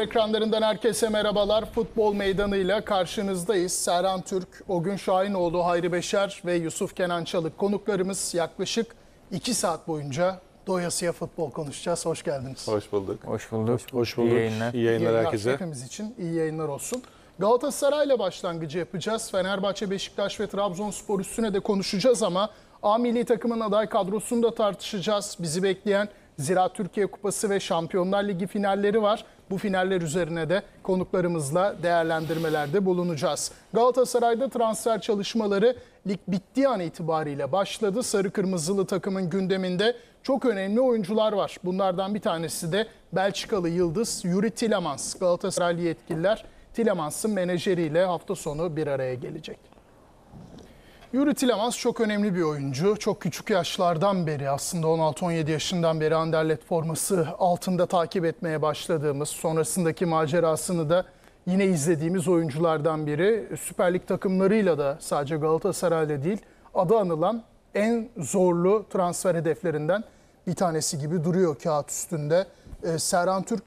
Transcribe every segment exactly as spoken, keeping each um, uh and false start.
Ekranlarından herkese merhabalar. Futbol meydanıyla karşınızdayız. Serhan Türk, Ogün Şahinoğlu, Hayri Beşer ve Yusuf Kenan Çalık konuklarımız. Yaklaşık iki saat boyunca doyasıya futbol konuşacağız. Hoş geldiniz. Hoş bulduk. Hoş bulduk. Hoş bulduk. İyi yayınlar. İyi yayınlar herkese. Hepimiz için iyi yayınlar olsun. Galatasaray'la başlangıcı yapacağız. Fenerbahçe, Beşiktaş ve Trabzonspor üstüne de konuşacağız ama A milli takımın aday kadrosunu da tartışacağız. Bizi bekleyen Ziraat Türkiye Kupası ve Şampiyonlar Ligi finalleri var. Bu finaller üzerine de konuklarımızla değerlendirmelerde bulunacağız. Galatasaray'da transfer çalışmaları lig bittiği an itibariyle başladı. Sarı kırmızılı takımın gündeminde çok önemli oyuncular var. Bunlardan bir tanesi de Belçikalı yıldız Youri Tielemans. Galatasaraylı yetkililer Tielemans'ın menajeriyle hafta sonu bir araya gelecek. Youri Tielemans çok önemli bir oyuncu. Çok küçük yaşlardan beri, aslında on altı on yedi yaşından beri Anderlecht forması altında takip etmeye başladığımız, sonrasındaki macerasını da yine izlediğimiz oyunculardan biri. Süper Lig takımlarıyla da, sadece Galatasaray'la değil, adı anılan en zorlu transfer hedeflerinden bir tanesi gibi duruyor kağıt üstünde. Ee, Serhan Türk,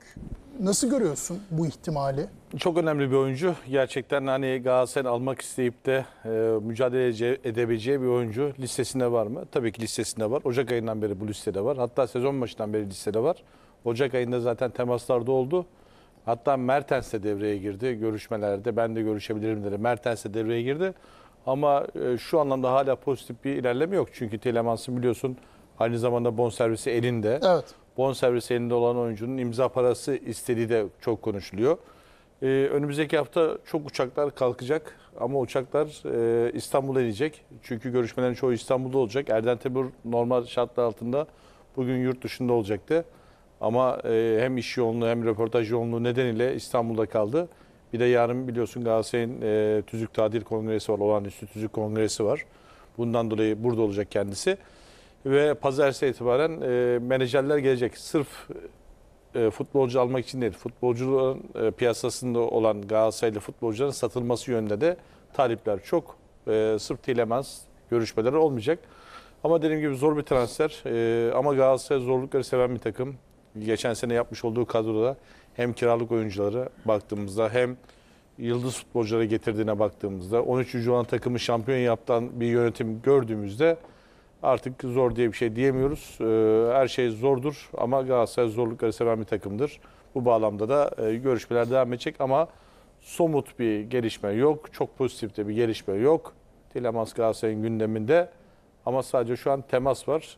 nasıl görüyorsun bu ihtimali? Çok önemli bir oyuncu. Gerçekten hani Galatasaray'ın almak isteyip de e, mücadele edebileceği bir oyuncu. Listesinde var mı? Tabii ki listesinde var. Ocak ayından beri bu listede var. Hatta sezon başından beri listede var. Ocak ayında zaten temaslarda oldu. Hatta Mertens de devreye girdi görüşmelerde. Ben de görüşebilirim dedi. Mertens de devreye girdi. Ama e, şu anlamda hala pozitif bir ilerleme yok. Çünkü Tielemans'ın biliyorsun aynı zamanda bonservisi elinde. Evet. Bonservisi elinde olan oyuncunun imza parası istediği de çok konuşuluyor. Ee, önümüzdeki hafta çok uçaklar kalkacak ama uçaklar e, İstanbul'a inecek. Çünkü görüşmelerin çoğu İstanbul'da olacak. Erden Timur normal şartlar altında bugün yurt dışında olacaktı. Ama e, hem iş yoğunluğu hem röportaj yoğunluğu nedeniyle İstanbul'da kaldı. Bir de yarın biliyorsun Galatasaray'ın e, Tüzük Tadil Kongresi var. Olağanüstü Tüzük Kongresi var. Bundan dolayı burada olacak kendisi. Ve pazartesi itibaren e, menajerler gelecek. Sırf e, futbolcu almak için değil, futbolcuların e, piyasasında olan Galatasaraylı futbolcuların satılması yönünde de talipler çok. E, sırf Tielemans görüşmeleri olmayacak. Ama dediğim gibi zor bir transfer. E, ama Galatasaray zorlukları seven bir takım. Geçen sene yapmış olduğu kadroda hem kiralık oyunculara baktığımızda hem yıldız futbolculara getirdiğine baktığımızda on üçüncü olan takımı şampiyon yaptan bir yönetim gördüğümüzde artık zor diye bir şey diyemiyoruz. Her şey zordur ama Galatasaray zorlukları seven bir takımdır. Bu bağlamda da görüşmeler devam edecek ama somut bir gelişme yok. Çok pozitif de bir gelişme yok. Tielemans Galatasaray'ın gündeminde ama sadece şu an temas var.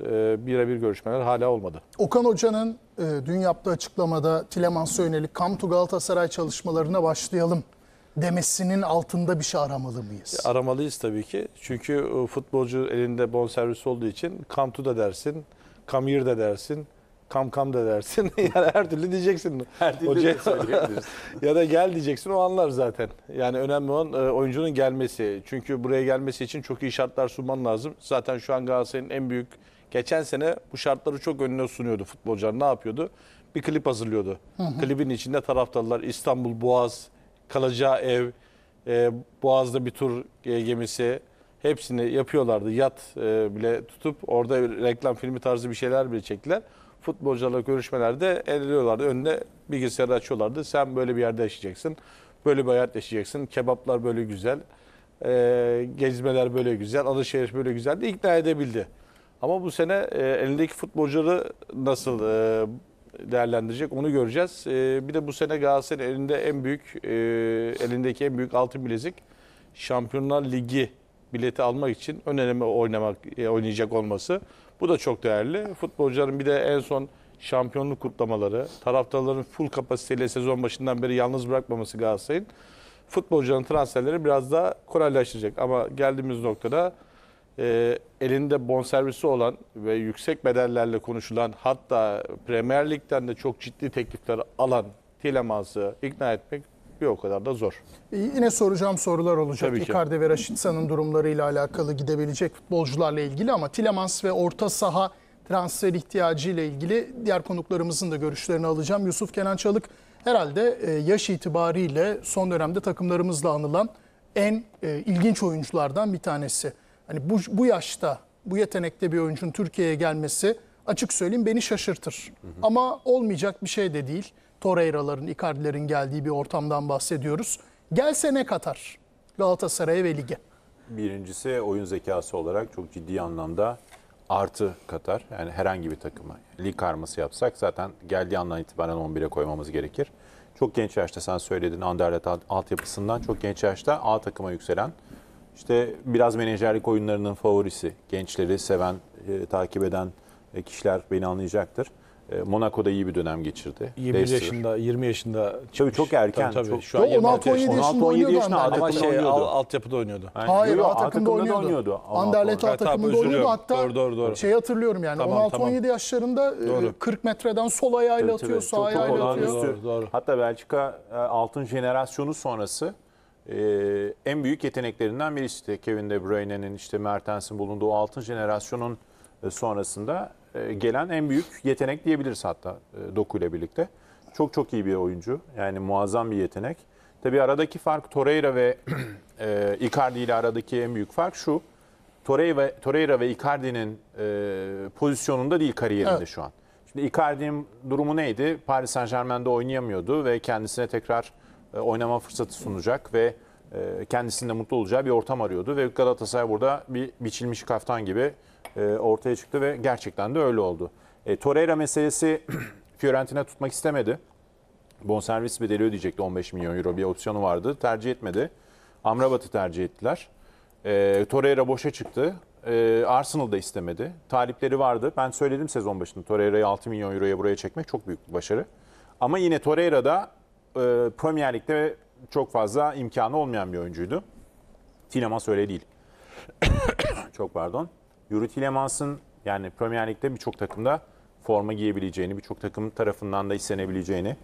Birebir görüşmeler hala olmadı. Okan Hoca'nın dün yaptığı açıklamada Tielemans'a yönelik "Come to Galatasaray çalışmalarına başlayalım" demesinin altında bir şey aramalı mıyız? Aramalıyız tabii ki. Çünkü futbolcu elinde bonservisi olduğu için come to da dersin, come here de dersin, come come da dersin. Yani her türlü diyeceksin. Her türlü Hoca... ya da gel diyeceksin, o anlar zaten. Yani önemli olan oyuncunun gelmesi. Çünkü buraya gelmesi için çok iyi şartlar sunman lazım. Zaten şu an Galatasaray'ın en büyük... Geçen sene bu şartları çok önüne sunuyordu futbolcular. Ne yapıyordu? Bir klip hazırlıyordu. Hı hı. Klibin içinde taraftarlar, İstanbul, Boğaz... Kalacağı ev, e, Boğaz'da bir tur e, gemisi, hepsini yapıyorlardı. Yat e, bile tutup orada reklam filmi tarzı bir şeyler bile çektiler. Futbolcularla görüşmelerde elliyorlardı. Önüne bilgisayarı açıyorlardı. Sen böyle bir yerde yaşayacaksın, böyle bir hayat yaşayacaksın. Kebaplar böyle güzel, e, gezmeler böyle güzel, alışveriş böyle güzel de ikna edebildi. Ama bu sene e, elindeki futbolcuları nasıl... E, değerlendirecek, onu göreceğiz. Ee, bir de bu sene Galatasaray'ın elinde en büyük e, elindeki en büyük altın bilezik, Şampiyonlar Ligi bileti almak için önemli oynamak e, oynayacak olması. Bu da çok değerli. Futbolcuların bir de en son şampiyonluk kutlamaları, taraftarların full kapasiteyle sezon başından beri yalnız bırakmaması Galatasaray'ın futbolcuların transferleri biraz daha kolaylaştıracak. Ama geldiğimiz noktada E, elinde bonservisi olan ve yüksek bedellerle konuşulan, hatta Premier Lig'den de çok ciddi teklifler alan Tielemans'ı ikna etmek bir o kadar da zor. E, yine soracağım sorular olacak. Icardi ve Rashidsa'nın durumlarıyla alakalı, gidebilecek futbolcularla ilgili, ama Tielemans ve orta saha transfer ihtiyacı ile ilgili diğer konuklarımızın da görüşlerini alacağım. Yusuf Kenan Çalık herhalde e, yaş itibariyle son dönemde takımlarımızla anılan en e, ilginç oyunculardan bir tanesi. Hani bu, bu yaşta, bu yetenekte bir oyuncunun Türkiye'ye gelmesi, açık söyleyeyim, beni şaşırtır. Hı hı. Ama olmayacak bir şey de değil. Torreira'ların, Icardi'lerin geldiği bir ortamdan bahsediyoruz. Gelse ne katar Galatasaray'a ve lige? Birincisi oyun zekası olarak çok ciddi anlamda artı katar. Yani herhangi bir takıma lig karması yapsak zaten geldiği andan itibaren on bire koymamız gerekir. Çok genç yaşta, sen söyledin, Anderlecht altyapısından çok genç yaşta A takıma yükselen, işte biraz menajerlik oyunlarının favorisi, gençleri seven, e, takip eden kişiler beni anlayacaktır. E, Monaco'da iyi bir dönem geçirdi. yirmi yaşında, yirmi yaşında çıkmış. Çok erken. Tabii, tabii. Şu an on altı on yedi yaşında A takımda şey, oynuyordu. Altyapıda oynuyordu. Yani, Hayır, A takımda oynuyordu. Anderlecht A takımda oynuyordu. Hatta doğru, doğru. Şey hatırlıyorum yani, tamam, on altı on yedi tamam. yaşlarında doğru. kırk metreden sol ayağıyla atıyor, evet, sağ ayağıyla atıyor. Doğru, doğru. Hatta Belçika altın jenerasyonu sonrası Ee, en büyük yeteneklerinden birisi. İşte Kevin De Bruyne'nin, işte Mertens'in bulunduğu altın jenerasyonun sonrasında gelen en büyük yetenek diyebiliriz hatta Doku ile birlikte. Çok çok iyi bir oyuncu. Yani muazzam bir yetenek. Tabii aradaki fark, Torreira ve e, Icardi ile aradaki en büyük fark şu. Torreira, Torreira ve Icardi'nin e, pozisyonunda değil kariyerinde, evet, şu an. Şimdi Icardi'nin durumu neydi? Paris Saint-Germain'de oynayamıyordu ve kendisine tekrar oynama fırsatı sunacak ve kendisinin de mutlu olacağı bir ortam arıyordu. Ve Galatasaray burada bir biçilmiş kaftan gibi ortaya çıktı ve gerçekten de öyle oldu. E, Torreira meselesi Fiorentina tutmak istemedi. Bonservis bedeli ödeyecekti, on beş milyon euro bir opsiyonu vardı. Tercih etmedi. Amrabat'ı tercih ettiler. E, Torreira boşa çıktı. E, Arsenal da istemedi. Talipleri vardı. Ben söyledim sezon başında, Torreira'yı altı milyon euroya buraya çekmek çok büyük bir başarı. Ama yine Torreira da Premier Lig'de çok fazla imkanı olmayan bir oyuncuydu. Tielemans öyle değil. Çok pardon. Youri Tielemans'ın yani Premier Lig'de birçok takımda forma giyebileceğini, birçok takım tarafından da istenebileceğini,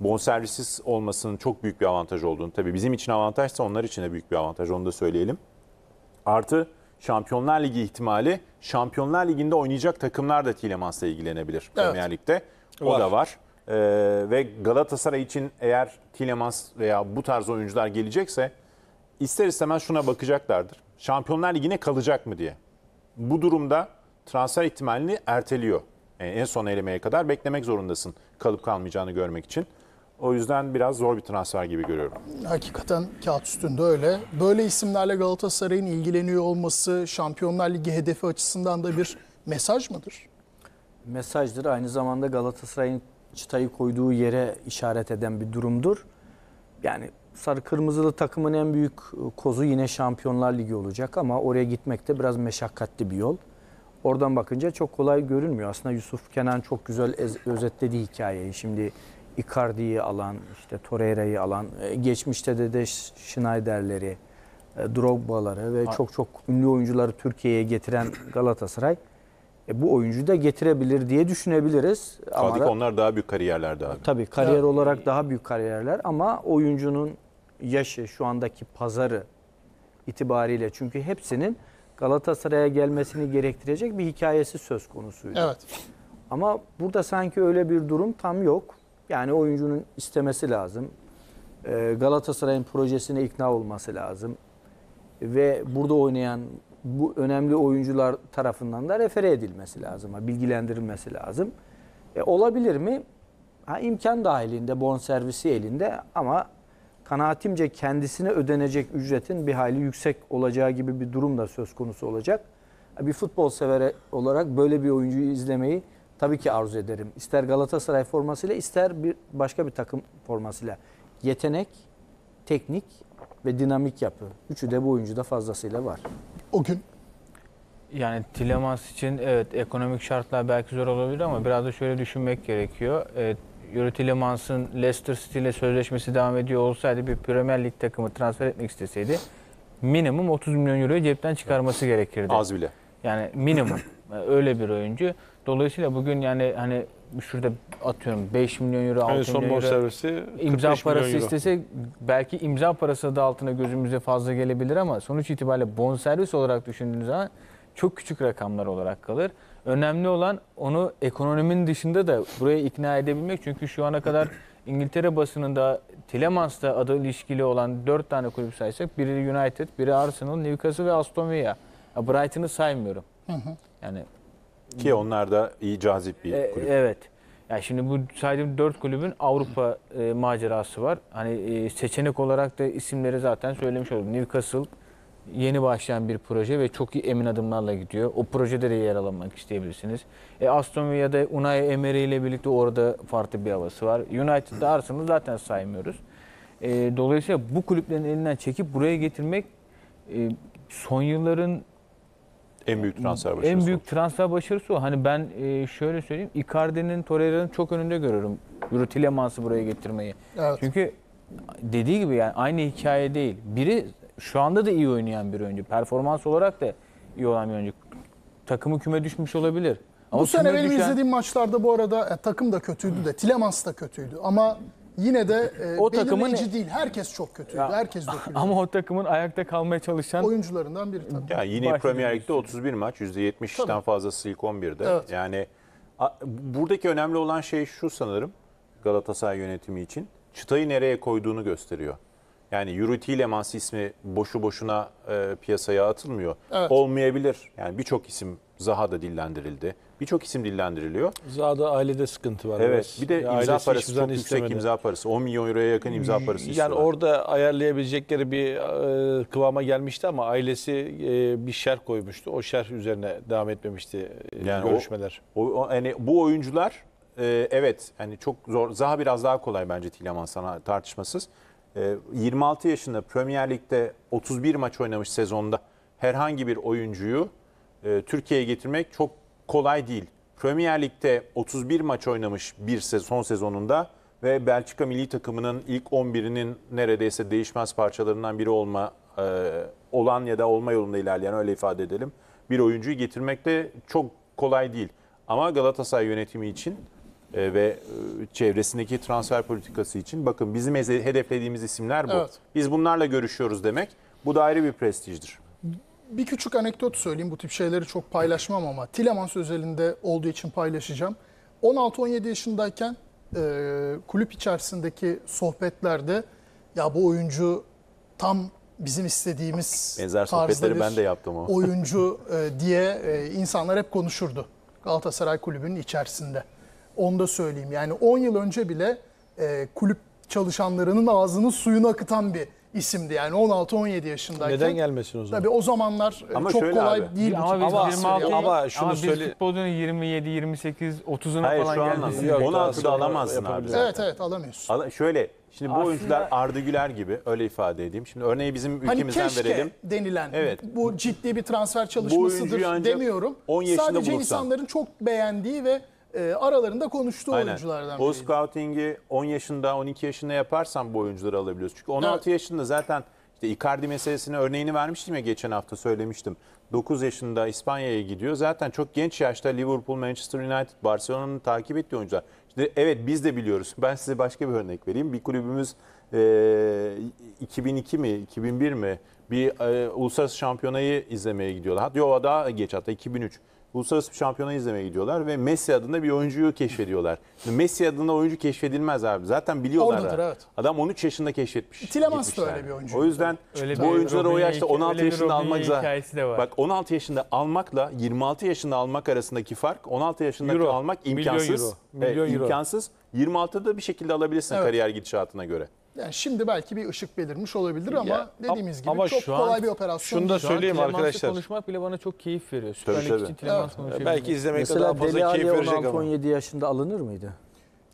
bonservisiz olmasının çok büyük bir avantaj olduğunu, tabii bizim için avantajsa onlar için de büyük bir avantaj, onu da söyleyelim. Artı Şampiyonlar Ligi ihtimali, Şampiyonlar Ligi'nde oynayacak takımlar da Tielemans'la ilgilenebilir, evet, Premier Lig'de. O var. da var. Ee, ve Galatasaray için eğer Tielemans veya bu tarz oyuncular gelecekse ister istemez şuna bakacaklardır. Şampiyonlar Ligi'ne kalacak mı diye. Bu durumda transfer ihtimalini erteliyor. Yani en son elemeye kadar beklemek zorundasın kalıp kalmayacağını görmek için. O yüzden biraz zor bir transfer gibi görüyorum. Hakikaten kağıt üstünde öyle. Böyle isimlerle Galatasaray'ın ilgileniyor olması Şampiyonlar Ligi hedefi açısından da bir mesaj mıdır? Mesajdır. Aynı zamanda Galatasaray'ın çıtayı koyduğu yere işaret eden bir durumdur. Yani sarı kırmızılı takımın en büyük kozu yine Şampiyonlar Ligi olacak ama oraya gitmek de biraz meşakkatli bir yol. Oradan bakınca çok kolay görünmüyor. Aslında Yusuf Kenan çok güzel özetledi hikayeyi. Şimdi Icardi'yi alan, işte Torreira'yı alan, geçmişte de de Schneider'leri, Drogba'ları ve çok çok ünlü oyuncuları Türkiye'ye getiren Galatasaray, E, bu oyuncuyu da getirebilir diye düşünebiliriz. Sadık, onlar daha büyük kariyerler daha. Tabii kariyer yani, olarak daha büyük kariyerler ama oyuncunun yaşı, şu andaki pazarı itibariyle, çünkü hepsinin Galatasaray'a gelmesini gerektirecek bir hikayesi söz konusuydu. Evet. Ama burada sanki öyle bir durum tam yok. Yani oyuncunun istemesi lazım. E, Galatasaray'ın projesine ikna olması lazım. Ve burada oynayan bu önemli oyuncular tarafından da refere edilmesi lazım, bilgilendirilmesi lazım. E, olabilir mi? Ha, imkan dahilinde, bonservisi elinde ama kanaatimce kendisine ödenecek ücretin bir hayli yüksek olacağı gibi bir durum da söz konusu olacak. Bir futbol sever olarak böyle bir oyuncuyu izlemeyi tabii ki arzu ederim. İster Galatasaray formasıyla, ister bir başka bir takım formasıyla. Yetenek, teknik ve dinamik yapı. Üçü de bu oyuncuda fazlasıyla var. O gün? Yani Tielemans için evet ekonomik şartlar belki zor olabilir ama biraz da şöyle düşünmek gerekiyor. Evet, Youri Tielemans'ın Leicester City ile sözleşmesi devam ediyor olsaydı, bir Premier Lig takımı transfer etmek isteseydi minimum otuz milyon euroyu cepten çıkarması gerekirdi. Az bile. Yani minimum. Öyle bir oyuncu. Dolayısıyla bugün yani hani şurada atıyorum beş milyon euro, altı yani milyon euro imza parası euro. istese belki imza parası da altına gözümüze fazla gelebilir ama sonuç itibariyle bonservis olarak düşündüğünüz zaman çok küçük rakamlar olarak kalır. Önemli olan onu ekonominin dışında da buraya ikna edebilmek. Çünkü şu ana kadar İngiltere basınında Tielemans'la adı ilişkili olan dört tane kulüp saysak, biri United, biri Arsenal, Newcastle ve Aston Villa. Brighton'ı saymıyorum. Hı hı. Yani ki onlar da iyi, cazip bir kulüp. Evet. Yani şimdi bu saydığım dört kulübün Avrupa e, macerası var. Hani e, seçenek olarak da isimleri zaten söylemiş oldum. Newcastle yeni başlayan bir proje ve çok iyi emin adımlarla gidiyor. O projede de yer almak isteyebilirsiniz. E, Aston Villa'da Unai Emery ile birlikte orada farklı bir havası var. United'da Arsenal'ı zaten saymıyoruz. E, dolayısıyla bu kulüplerin elinden çekip buraya getirmek e, son yılların en büyük transfer başarısı. En büyük transfer başarısı o. Hani ben şöyle söyleyeyim, Icardi'nin, Torreira'nın çok önünde görüyorum Youri Tielemans'ı buraya getirmeyi. Evet. Çünkü dediği gibi yani aynı hikaye değil. Biri şu anda da iyi oynayan bir oyuncu. Performans olarak da iyi olan bir oyuncu. Takımı küme düşmüş olabilir. Ama bu sene benim düşen... izlediğim maçlarda bu arada e, takım da kötüydü de, Tielemans da kötüydü ama yine de e, o belirleyici takımın... değil. Herkes çok kötüydü. Ya, herkes dökülüyor. Ama o takımın ayakta kalmaya çalışan oyuncularından biri tabii. Ya yine Başka Premier Lig'de otuz bir maç, yüzde yetmişten fazlası ilk on birde. Evet. Yani buradaki önemli olan şey şu sanırım, Galatasaray yönetimi için çıtayı nereye koyduğunu gösteriyor. Yani Youri Tielemans ismi boşu boşuna e, piyasaya atılmıyor. Evet. Olmayabilir. Yani birçok isim, Zaha da dillendirildi. Birçok isim dillendiriliyor. Zaha'da ailede sıkıntı var. Evet. Bir de ya imza parası çok yüksek istemedi. imza parası. on milyon euroya yakın imza parası yani istiyorlar. Yani orada ayarlayabilecekleri bir e, kıvama gelmişti ama ailesi e, bir şer koymuştu. O şer üzerine devam etmemişti e, yani görüşmeler. O, o, yani bu oyuncular e, evet hani çok zor. Zaha biraz daha kolay bence Tielemans'a tartışmasız. yirmi altı yaşında Premier Lig'de otuz bir maç oynamış sezonda herhangi bir oyuncuyu Türkiye'ye getirmek çok kolay değil. Premier Lig'de otuz bir maç oynamış bir son sezonunda ve Belçika milli takımının ilk on birinin neredeyse değişmez parçalarından biri olma olan ya da olma yolunda ilerleyen, öyle ifade edelim, bir oyuncuyu getirmek de çok kolay değil. Ama Galatasaray yönetimi için ve çevresindeki transfer politikası için bakın bizim hedeflediğimiz isimler bu. Evet. Biz bunlarla görüşüyoruz demek. Bu da ayrı bir prestijdir. Bir küçük anekdot söyleyeyim. Bu tip şeyleri çok paylaşmam ama Tielemans özelinde olduğu için paylaşacağım. on altı on yedi yaşındayken e, kulüp içerisindeki sohbetlerde ya bu oyuncu tam bizim istediğimiz benzer sohbetleri ben de yaptım ama oyuncu e, diye e, insanlar hep konuşurdu Galatasaray kulübünün içerisinde. Onu da söyleyeyim. Yani on yıl önce bile e, kulüp çalışanlarının ağzını suyunu akıtan bir isimdi. Yani on altı on yedi yaşındayken. Neden gelmesin o zaman? Tabii o zamanlar ama çok kolay abi. Değil. Ama, ama, yirmi altı, ama şunu ama söyle. Ama futbolun yirmi yedi, yirmi sekiz, otuzuna falan gelmesin. Yok, on altıda alamazsın abi. Evet evet alamıyorsun. Al, şöyle şimdi bu aslında oyuncular Arda Güler gibi, öyle ifade edeyim. Şimdi örneği bizim ülkemizden hani verelim. Denilen evet. Bu ciddi bir transfer çalışmasıdır demiyorum. Sadece bulursan. İnsanların çok beğendiği ve E, aralarında konuştuğu aynen. oyunculardan biri. O scouting'i on yaşında, on iki yaşında yaparsan bu oyuncuları alabiliyoruz. Çünkü on altı evet. yaşında zaten işte Icardi meselesine örneğini vermiştim ya, geçen hafta söylemiştim. dokuz yaşında İspanya'ya gidiyor. Zaten çok genç yaşta Liverpool, Manchester United, Barcelona'nın takip ettiği oyuncular. İşte evet biz de biliyoruz. Ben size başka bir örnek vereyim. Bir kulübümüz e, iki bin iki mi, iki bin bir mi bir e, uluslararası şampiyonayı izlemeye gidiyorlar. Hatta o daha geç, hatta iki bin üç. Uluslararası şampiyonayı izlemeye gidiyorlar ve Messi adında bir oyuncuyu keşfediyorlar. Messi adında oyuncu keşfedilmez abi. Zaten biliyorlar. Oradadır, evet. Adam on üç yaşında keşfetmiş. Tielemans da öyle bir oyuncu. O yüzden öyle bu oyuncuları o yaşta on altı yaşında almak zaten. Bak on altı yaşında almakla yirmi altı yaşında almak arasındaki fark, on altı yaşındaki euro. almak imkansız. Milyon euro. Milyon evet, euro. imkansız. yirmi altıda bir şekilde alabilirsin evet. kariyer gidişatına göre. Yani şimdi belki bir ışık belirmiş olabilir ama ya, dediğimiz gibi ama çok kolay an, bir operasyon. Şunu da söyleyeyim arkadaşlar. Konuşmak bile bana çok keyif veriyor. Tabii, tabii. Evet. Belki izlemekte daha fazla keyif verecek ama. Mesela on altı on yedi yaşında alınır mıydı?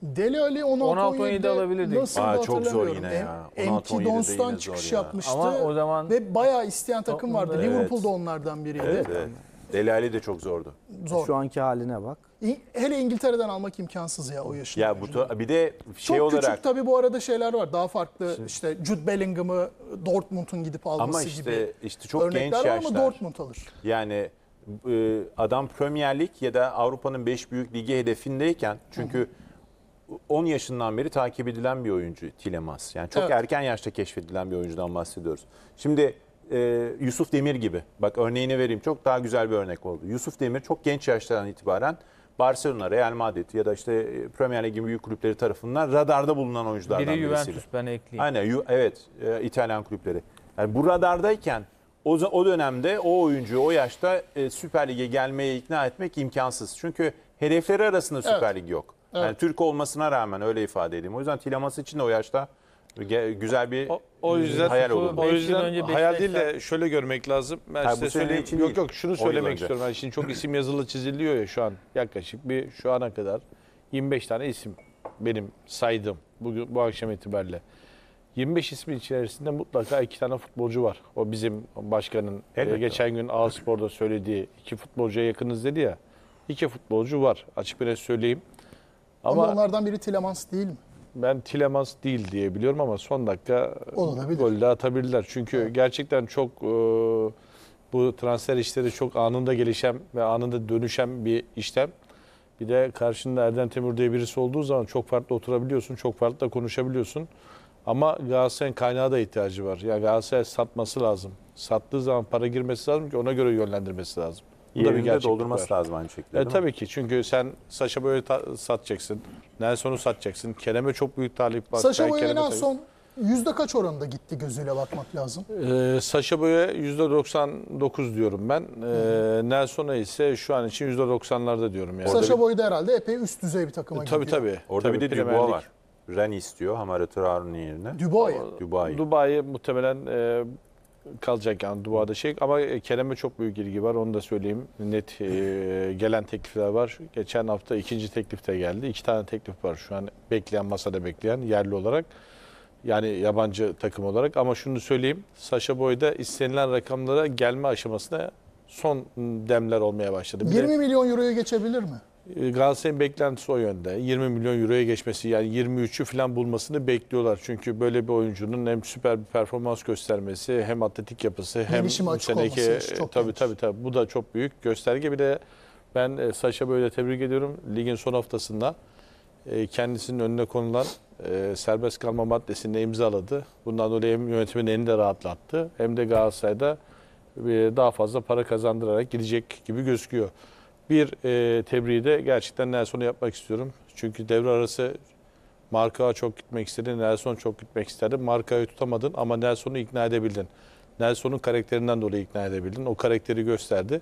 Deli Ali on altı on yedi alabilirdik. Nasıl Aa, çok zor yine ya. M T Dons'tan çıkış ya. yapmıştı. Ama o zaman ve bayağı isteyen takım vardı. Evet. Liverpool'da onlardan biriydi. Evet, evet. Deli Ali de çok zordu. Zor. Şu anki haline bak. Hele İngiltere'den almak imkansız ya o yaşında. Ya bu bir de şey çok olarak. Çok küçük tabii bu arada şeyler var. Daha farklı şimdi, işte Jude Bellingham'ı Dortmund'un gidip alması ama işte, gibi. Ama işte çok genç yaşlar. Örnekler var ama Dortmund alır. Yani adam Premier Lig ya da Avrupa'nın beş büyük ligi hedefindeyken çünkü hı hı. on yaşından beri takip edilen bir oyuncu Tielemans. Yani çok evet. erken yaşta keşfedilen bir oyuncudan bahsediyoruz. Şimdi Ee, Yusuf Demir gibi. Bak örneğini vereyim. Çok daha güzel bir örnek oldu. Yusuf Demir çok genç yaşlardan itibaren Barcelona, Real Madrid ya da işte Premier Lig'in büyük kulüpleri tarafından radarda bulunan oyunculardan birisi. Biri Juventus, ben ekleyeyim. Aynen, evet. E, İtalyan kulüpleri. Yani bu radardayken o, o dönemde o oyuncuyu o yaşta e, Süper Lig'e gelmeye ikna etmek imkansız. Çünkü hedefleri arasında Süper evet. Lig yok. Evet. Yani Türk olmasına rağmen, öyle ifade edeyim. O yüzden Tielemans için de o yaşta güzel bir o, o yüzden, hayal olur. O yüzden önce hayal değil de şöyle görmek lazım. Ben ha, size söyleyeyim. Yok değil. Yok şunu söylemek istiyorum. Yani şimdi çok isim yazılı çiziliyor ya şu an. Yaklaşık bir şu ana kadar yirmi beş tane isim benim saydım bugün, bu akşam itibariyle. yirmi beş ismin içerisinde mutlaka iki tane futbolcu var. O bizim başkanın evet, geçen evet. gün A Spor'da söylediği iki futbolcuya yakınız dedi ya. İki futbolcu var. Açık bir söyleyeyim. Ama, ama onlardan biri Tielemans değil mi? Ben Tielemans değil diye biliyorum ama son dakika gol de atabilirler. Çünkü evet. gerçekten çok e, bu transfer işleri çok anında gelişen ve anında dönüşen bir işlem. Bir de karşında Erden Timur diye birisi olduğu zaman çok farklı oturabiliyorsun, çok farklı da konuşabiliyorsun. Ama Galatasaray'ın kaynağı da ihtiyacı var. Yani Galatasaray satması lazım. Sattığı zaman para girmesi lazım ki ona göre yönlendirmesi lazım. Yerinde doldurması var. lazım aynı şekilde. E, tabii ki çünkü sen Sacha Boey'i satacaksın. Nelson'u satacaksın. Kerem'e çok büyük talip var. Sacha Boey'in en son yüzde kaç oranında gitti gözüyle bakmak lazım? Ee, Sacha Boey'e yüzde doksan dokuz diyorum ben. Ee, Nelson'a ise şu an için yüzde doksanlarda diyorum. Yani. Sacha Boey de herhalde epey üst düzey bir takıma tabii, gidiyor. Tabii tabii. Orada tabii, bir de Dubois var. Rennes istiyor Hamara Traoré'nin yerine. Dubois. Dubois. Dubois muhtemelen... E, kalacak yani Dubai'de şey ama Kerem'e çok büyük ilgi var, onu da söyleyeyim. Net e, gelen teklifler var. Geçen hafta ikinci teklif de geldi. İki tane teklif var şu an bekleyen, masada bekleyen yerli olarak. Yani yabancı takım olarak ama şunu söyleyeyim. Sacha Boey'da istenilen rakamlara gelme aşamasına son demler olmaya başladı. Bir yirmi de, milyon euroya geçebilir mi? Galatasaray'ın beklentisi o yönde. yirmi milyon euroya geçmesi, yani yirmi üçü falan bulmasını bekliyorlar. Çünkü böyle bir oyuncunun hem süper bir performans göstermesi, hem atletik yapısı, hem bu seneki tabii tabii tabii bu da çok büyük gösterge. Bir de ben Sacha Boey'i tebrik ediyorum. Ligin son haftasında kendisinin önüne konulan serbest kalma maddesini imzaladı. Bundan dolayı hem yönetimin elini de rahatlattı, hem de Galatasaray'da daha fazla para kazandırarak gidecek gibi gözüküyor. Bir e, tebriği de gerçekten Nelson'a yapmak istiyorum. Çünkü devre arası Marka'ya çok gitmek istedi, Nelson çok gitmek istedi. Marka'yı tutamadın ama Nelson'u ikna edebildin. Nelson'un karakterinden dolayı ikna edebildin. O karakteri gösterdi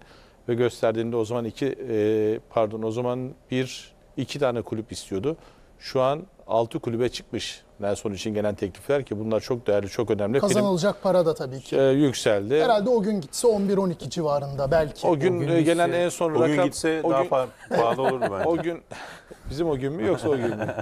ve gösterdiğinde o zaman iki e, pardon o zaman bir iki tane kulüp istiyordu. Şu an altı kulübe çıkmış Nelson için gelen teklifler ki bunlar çok değerli, çok önemli. Kazanılacak Prim, para da tabii ki. E, yükseldi. Herhalde o gün gitse on bir on iki civarında belki. O gün, o gün gelen gitse, en son rakam. O gün gitse o daha gün, pahalı olurdu bence. O gün, bizim o gün mü yoksa o gün mü?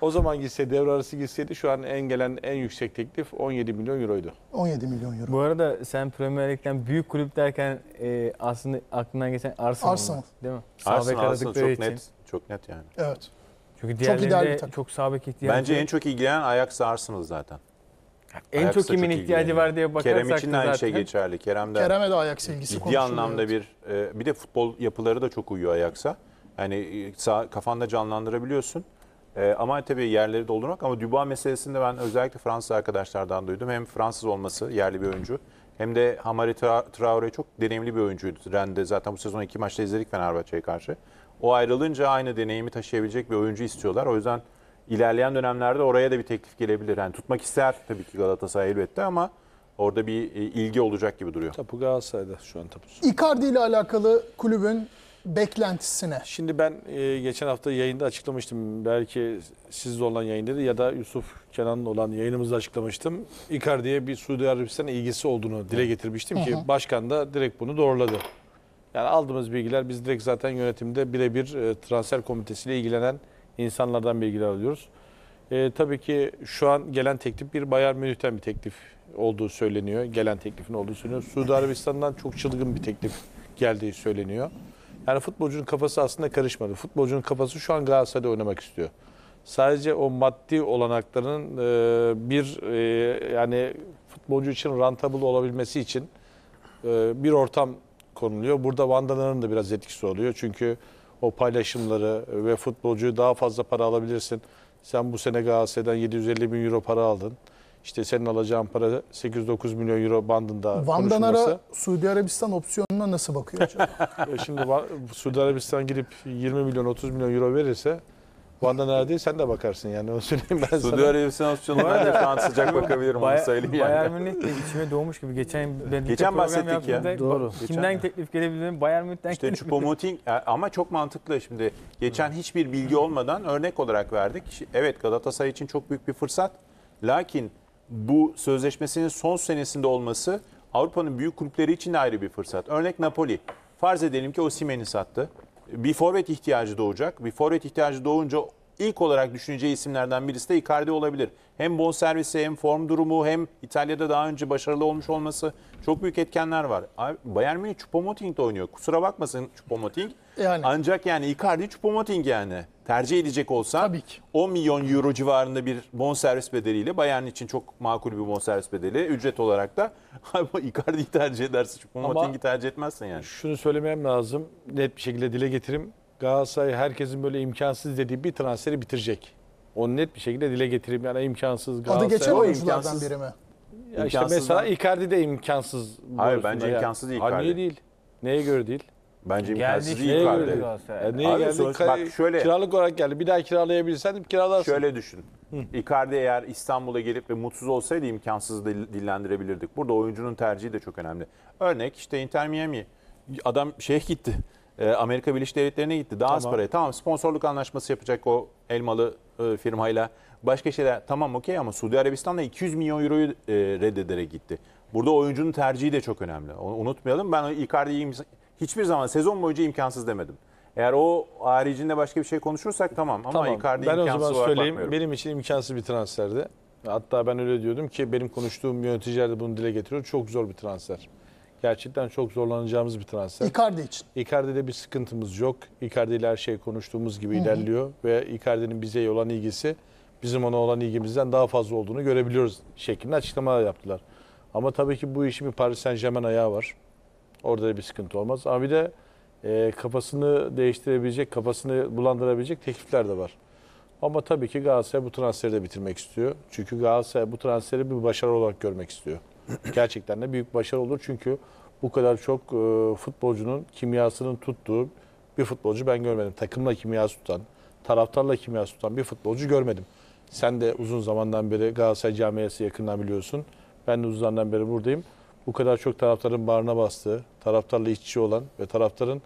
O zaman gitse, devre arası gitseydi şu an en gelen en yüksek teklif on yedi milyon euroydu. on yedi milyon euro. Bu arada sen Premier Lig'den büyük kulüp derken e, aslında aklından geçen Arsenal. Arsenal. Değil mi? Arsenal, Arsenal çok için. net. Çok net yani. Evet. Çünkü çok ideal bir takım. Çok sabit ihtiyacı. Bence en çok ilgilenen Ajax'la Arsenal zaten. En Ajax'a çok kimin çok ihtiyacı var diye bakarsak Kerem için de aynı şey geçerli. Kerem'de Kerem'e de Ajax ilgisi konuşuluyor. Bir anlamda bir bir de futbol yapıları da çok uyuyor Ajax'a. Yani kafanda canlandırabiliyorsun. Ama tabii yerleri doldurmak, ama Dubois meselesinde ben özellikle Fransız arkadaşlardan duydum. Hem Fransız olması, yerli bir oyuncu, hem de Hamari Traoré çok deneyimli bir oyuncuydu. Rennes'de zaten bu sezon iki maçta izledik Fenerbahçe'ye karşı. O ayrılınca aynı deneyimi taşıyabilecek bir oyuncu istiyorlar. O yüzden ilerleyen dönemlerde oraya da bir teklif gelebilir. Yani tutmak ister tabii ki Galatasaray elbette ama orada bir ilgi olacak gibi duruyor. Tapu Galatasaray'da şu an tapusu. Icardi ile alakalı kulübün beklentisine. Şimdi ben geçen hafta yayında açıklamıştım. Belki sizde olan yayında ya da Yusuf Kenan'ın olan yayınımızda açıklamıştım. Icardi'ye bir Suudi Arabistan ilgisi olduğunu dile getirmiştim hı hı. ki başkan da direkt bunu doğruladı. Yani aldığımız bilgiler, biz direkt zaten yönetimde birebir transfer komitesiyle ilgilenen insanlardan bilgiler alıyoruz. E, tabii ki şu an gelen teklif bir Bayern Münih'ten bir teklif olduğu söyleniyor. Gelen teklifin olduğu söyleniyor. Suudi Arabistan'dan çok çılgın bir teklif geldiği söyleniyor. Yani futbolcunun kafası aslında karışmadı. Futbolcunun kafası şu an Galatasaray'da oynamak istiyor. Sadece o maddi olanakların e, bir e, yani futbolcu için rentable olabilmesi için e, bir ortam konuluyor. Burada Vanda'nın da biraz etkisi oluyor. Çünkü o paylaşımları ve futbolcuyu daha fazla para alabilirsin. Sen bu sene Galatasaray'dan yedi yüz elli bin euro para aldın. İşte senin alacağın para sekiz dokuz milyon euro bandında. Vandanara Suudi Arabistan opsiyonuna nasıl bakıyor acaba? Şimdi Suudi Arabistan girip yirmi milyon otuz milyon euro verirse Van'dan aradı, sen de bakarsın yani, onu söyleyeyim ben sana. Suudi Arabistan opsiyonlarına şu an sıcak bakabilirim, onu söyleyeyim yani. Bayern Münih de içime doğmuş gibi. Geçen Geçen bahsettik ya. Da, doğru. Kimden geçen teklif gelebilirim? Bayern Münih'ten işte Choupo-Moting ama çok mantıklı şimdi. Geçen hiçbir bilgi olmadan örnek olarak verdik. Evet, Galatasaray için çok büyük bir fırsat. Lakin bu sözleşmesinin son senesinde olması Avrupa'nın büyük kulüpleri için de ayrı bir fırsat. Örnek Napoli. Farz edelim ki Osimhen'i sattı. Bir forvet ihtiyacı doğacak. Bir forvet ihtiyacı doğunca ilk olarak düşüneceği isimlerden birisi de Icardi olabilir. Hem bonservisi, hem form durumu, hem İtalya'da daha önce başarılı olmuş olması, çok büyük etkenler var. Bayern Münih Choupo-Moting'de oynuyor. Kusura bakmasın Choupo-Moting. Yani. Ancak yani Icardi Choupo-Moting yani. Tercih edecek olsa on milyon euro civarında bir bonservis bedeliyle, Bayern için çok makul bir bonservis bedeli, ücret olarak da Icardi'yi tercih edersin, Choupo-Moting'i tercih etmezsin yani. Şunu söylemem lazım, net bir şekilde dile getireyim. Galatasaray herkesin böyle imkansız dediği bir transferi bitirecek. Onu net bir şekilde dile getireyim. Yani imkansız Galatasaray. Adı geçen oyunculardan biri mi? Ya işte mesela Icardi de imkansız. Hayır, bence yani imkansız değil Icardi. Hayır, niye değil? Neye göre değil? Bence imkansız değil Icardi. Yani neye abi, geldi? Bak şöyle, kiralık olarak geldi. Bir daha kiralayabilirsen kiralarsın. Şöyle düşün. Hı. Icardi eğer İstanbul'a gelip ve mutsuz olsaydı imkansız dillendirebilirdik. Burada oyuncunun tercihi de çok önemli. Örnek işte Inter Miami. Adam şeye gitti. Amerika Birleşik Devletleri'ne gitti. Daha tamam. az paraya. Tamam, sponsorluk anlaşması yapacak o elmalı e, firmayla. Başka şeyler tamam, okey, ama Suudi Arabistan'da iki yüz milyon euroyu e, reddederek gitti. Burada oyuncunun tercihi de çok önemli. Onu unutmayalım. Ben Icardi'yi hiçbir zaman sezon boyunca imkansız demedim. Eğer o haricinde başka bir şey konuşursak tamam, ama tamam. Icardi ben imkansız o zaman söyleyeyim. Bakmıyorum. Benim için imkansız bir transferdi. Hatta ben öyle diyordum ki benim konuştuğum yöneticiler de bunu dile getiriyor. Çok zor bir transfer. Gerçekten çok zorlanacağımız bir transfer. Icardi için. Icardi'de bir sıkıntımız yok. Icardi ile her şey konuştuğumuz gibi Hı -hı. ilerliyor. Ve Icardi'nin bize olan ilgisi bizim ona olan ilgimizden daha fazla olduğunu görebiliyoruz şeklinde açıklamalar yaptılar. Ama tabii ki bu işin bir Paris Saint-Germain ayağı var. Orada da bir sıkıntı olmaz. Ama bir de e, kafasını değiştirebilecek, kafasını bulandırabilecek teklifler de var. Ama tabii ki Galatasaray bu transferi de bitirmek istiyor. Çünkü Galatasaray bu transferi bir başarı olarak görmek istiyor. Gerçekten de büyük başarı olur, çünkü bu kadar çok e, futbolcunun kimyasının tuttuğu bir futbolcu ben görmedim. Takımla kimyası tutan, taraftarla kimyası tutan bir futbolcu görmedim. Sen de uzun zamandan beri Galatasaray camiası yakından biliyorsun. Ben de uzun zamandan beri buradayım. Bu kadar çok taraftarın bağrına bastığı, taraftarla iççi olan ve taraftarın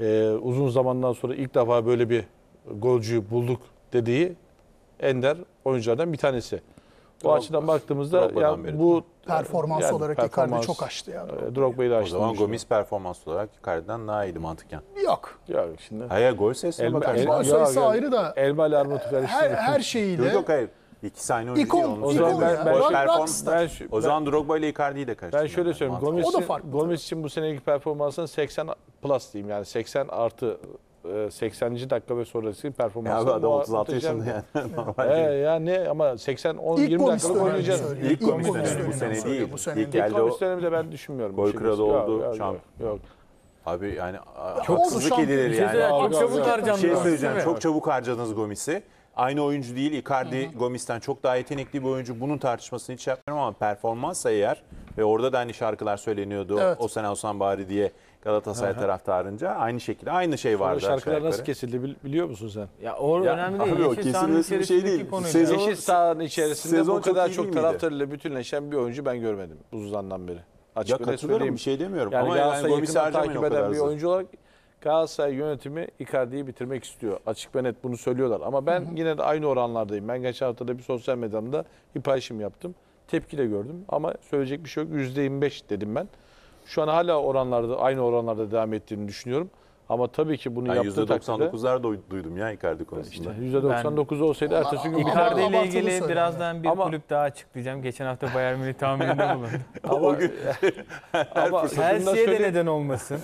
e, uzun zamandan sonra ilk defa böyle bir golcüyü bulduk dediği ender oyunculardan bir tanesi. Bu açıdan baktığımızda yani bu performans yani olarak Icardi çok açtı yani. Drogba'yı da açtı. O zaman Gomis performans olarak Icardi'den daha iyiydi mantıken. Yok. Yok şimdi. Hayır, gol sayısına bakarsın. Gol sayısı ayrı da. Elma ile armutu karıştırdı. Her şeyiyle. Yok yok, hayır. İkisi aynı oyuncu değil. O zaman ben, ben, o zaman Drogba ile Icardi'yi de karıştırdım. Ben şöyle söyleyeyim. Gomis için bu seneki performansını seksen plus diyeyim yani, seksen artı. sekseninci dakika ve sonrası performansı. Ya adam otuz altı yaşında yani. e, yani ama seksen on yirmi dakikalık oynayacağız. İlk Gomis dönemi bu sene değil. İlk Gomis dönemi de ben düşünmüyorum. Gol kralı oldu. Şampiyon. Yok. Abi yani çok hızlı edilir yani. Çok çabuk harcadınız. Şey söyleyeceğim. Çok çabuk harcadınız Gomis'i. Aynı oyuncu değil. Icardi Gomis'ten çok daha yetenekli bir oyuncu. Bunun tartışmasını hiç yapmıyorum ama performansa eğer, ve orada da aynı şarkılar söyleniyordu. O sene olsan bari diye. Galatasaray taraftarınca aynı şekilde aynı şey vardı. Şarkılar nasıl kesildi biliyor musun sen? Ya o ya, önemli değil. Abi, Eşit sahanın bir şey değil. Sezon, Eşit sahanın içerisinde sezon bu kadar çok, çok taraftarıyla bütünleşen bir oyuncu ben görmedim uzundan beri. Açık öyle söyleyeyim. Bir şey demiyorum. Yani ama Galatasaray'ı yani yakından takip eden bir oyuncu olarak Galatasaray yönetimi Icardi'yi bitirmek istiyor. Açık ve net bunu söylüyorlar. Ama ben Hı-hı. yine de aynı oranlardayım. Ben geçen hafta da bir sosyal medyamda bir paylaşım yaptım. Tepki de gördüm. Ama söyleyecek bir şey yok. yüzde yirmi beş dedim ben. Şu an hala oranlarda, aynı oranlarda devam ettiğini düşünüyorum. Ama tabii ki bunu yani yaptığı takdirde... yüzde doksan dokuzlar duydum ya Icardi konusunda. İşte, yüzde doksan dokuz olsaydı ertesi gün... Icardi ile ilgili birazdan bir ama, kulüp daha açıklayacağım. Geçen hafta Bayern Münih tahmininde bulundu. ama ama Chelsea'ye de neden olmasın.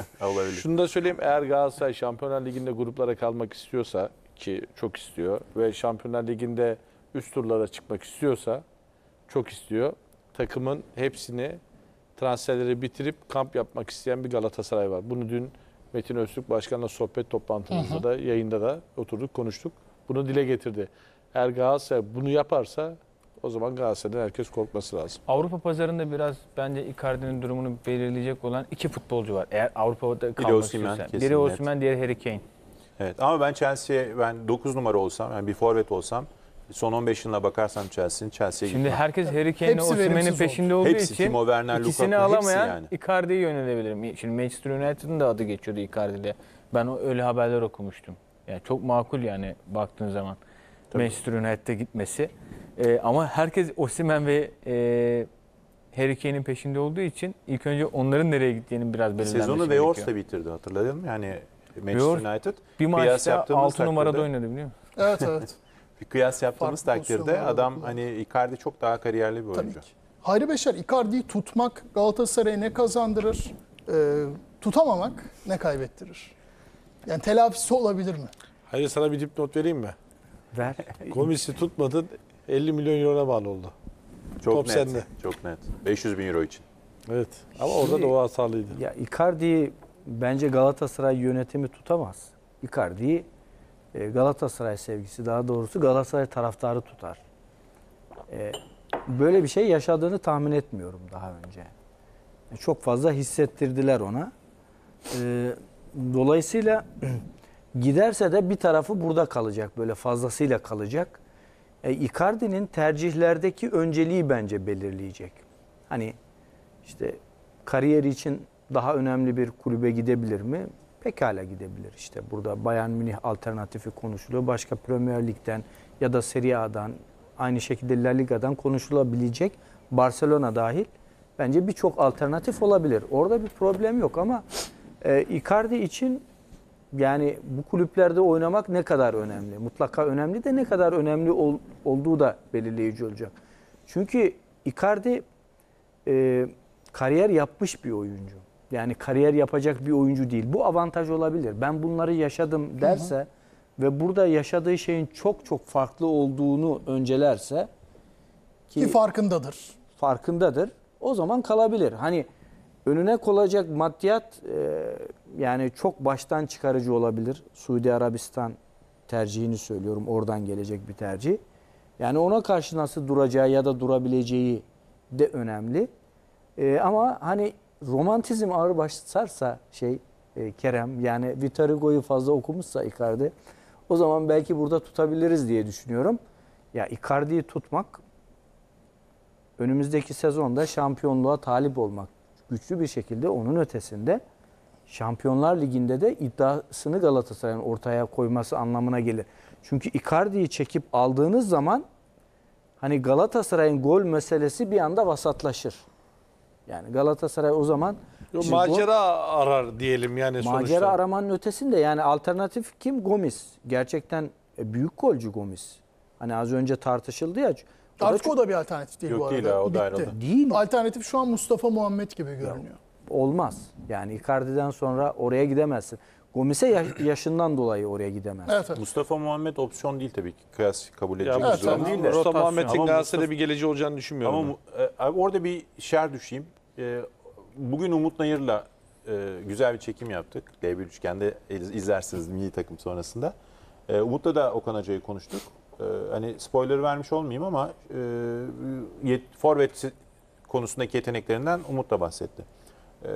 Şunu da söyleyeyim, eğer Galatasaray Şampiyonlar Ligi'nde gruplara kalmak istiyorsa, ki çok istiyor, ve Şampiyonlar Ligi'nde üst turlara çıkmak istiyorsa, çok istiyor, takımın hepsini... transferleri bitirip kamp yapmak isteyen bir Galatasaray var. Bunu dün Metin Öztürk Başkan'la sohbet toplantımızda hı hı. da, yayında da oturduk, konuştuk. Bunu dile getirdi. Eğer Galatasaray bunu yaparsa o zaman Galatasaray'dan herkes korkması lazım. Avrupa pazarında biraz bence Icardi'nin durumunu belirleyecek olan iki futbolcu var. Eğer Avrupa'da kalmak istiyorsan. Biri Osimhen, diğeri Harry Kane. Evet, ama ben Chelsea'ye, ben dokuz numara olsam, yani bir forvet olsam, son on beş yılına bakarsam Chelsea'nin Chelsea'ye Şimdi gitmem. Herkes Harry Kane'in, Osimhen'in peşinde olduğu hepsi, için Timo Werner, ikisini Lukaku, alamayan yani. Icardi'ye yönelebilirim. Şimdi Manchester United'ın da adı geçiyordu Icardi'de. Ben öyle haberler okumuştum. Yani çok makul yani baktığın zaman. Tabii. Manchester United'e gitmesi. Ee, ama herkes Osimhen ve e, Harry Kane'in peşinde olduğu için ilk önce onların nereye gittiğinin biraz belirlenmesi gerekiyor. Sezonu Weghorst'la bitirdi, hatırladın mı? Yani Manchester United bir maçta altı numarada oynadı, biliyor musun? Evet evet. Bir kıyas yaptığımız takdirde adam hani Icardi çok daha kariyerli bir oyuncu. Tabii ki. Hayri Beşer, Icardi'yi tutmak Galatasaray'a ne kazandırır, e, tutamamak ne kaybettirir? Yani telafisi olabilir mi? Hayır, sana bir dipnot vereyim mi? Ver. Komisi tutmadın, elli milyon euro'ya bağlı oldu. Çok Top net. Sende. Çok net. beş yüz bin euro için. Evet. Ama Şimdi, orada da o hatalıydı. Ya Icardi'yi bence Galatasaray yönetimi tutamaz. Icardi'yi Galatasaray sevgisi, daha doğrusu Galatasaray taraftarı tutar. Böyle bir şey yaşadığını tahmin etmiyorum daha önce. Çok fazla hissettirdiler ona. Dolayısıyla giderse de bir tarafı burada kalacak, böyle fazlasıyla kalacak. Icardi'nin tercihlerdeki önceliği bence belirleyecek. Hani işte kariyeri için daha önemli bir kulübe gidebilir mi? Pekala gidebilir. İşte burada Bayern Münih alternatifi konuşuluyor. Başka Premier Lig'den ya da Serie A'dan, aynı şekilde La Liga'dan konuşulabilecek, Barcelona dahil bence birçok alternatif olabilir. Orada bir problem yok ama e, Icardi için yani bu kulüplerde oynamak ne kadar önemli? Mutlaka önemli de ne kadar önemli ol, olduğu da belirleyici olacak. Çünkü Icardi e, kariyer yapmış bir oyuncu. Yani kariyer yapacak bir oyuncu değil. Bu avantaj olabilir. Ben bunları yaşadım derse, hı hı, ve burada yaşadığı şeyin çok çok farklı olduğunu öncelerse ki, ki farkındadır. Farkındadır. O zaman kalabilir. Hani önüne konulacak maddiyat e, yani çok baştan çıkarıcı olabilir. Suudi Arabistan tercihini söylüyorum. Oradan gelecek bir tercih. Yani ona karşı nasıl duracağı ya da durabileceği de önemli. E, ama hani romantizm ağır başlarsa şey e, Kerem, yani Victor Hugo'yu fazla okumuşsa Icardi, o zaman belki burada tutabiliriz diye düşünüyorum. Ya Icardi'yi tutmak önümüzdeki sezonda şampiyonluğa talip olmak, güçlü bir şekilde, onun ötesinde Şampiyonlar Ligi'nde de iddiasını Galatasaray'ın ortaya koyması anlamına gelir. Çünkü Icardi'yi çekip aldığınız zaman hani Galatasaray'ın gol meselesi bir anda vasatlaşır. Yani Galatasaray o zaman Yo, macera gol, arar diyelim yani sonuçta. Macera aramanın ötesinde yani alternatif kim? Gomis. Gerçekten büyük golcü Gomis. Hani az önce tartışıldı ya. Artık o da bir alternatif değil. Yok bu arada. Değil, o da ayrıldı. Değil. Alternatif şu an Mustafa Muhammed gibi görünüyor. Olmaz. Yani Icardi'den sonra oraya gidemezsin. Gomis'e yaş, yaşından dolayı oraya gidemez. Evet, evet. Mustafa Muhammed opsiyon değil tabii ki. Kıyas kabul edecek. Evet, evet, değil de. Mustafa Muhammed'in Galatasaray'da bir geleceği olacağını düşünmüyorum. Ama e, orada bir şer düşeyim. E, bugün Umut Nayır'la e, güzel bir çekim yaptık. D bir Üçgen'de izlersiniz milli takım sonrasında. E, Umut'la da Okan Hoca'yı konuştuk. E, hani spoiler vermiş olmayayım ama e, forvet konusundaki yeteneklerinden Umut da bahsetti. E,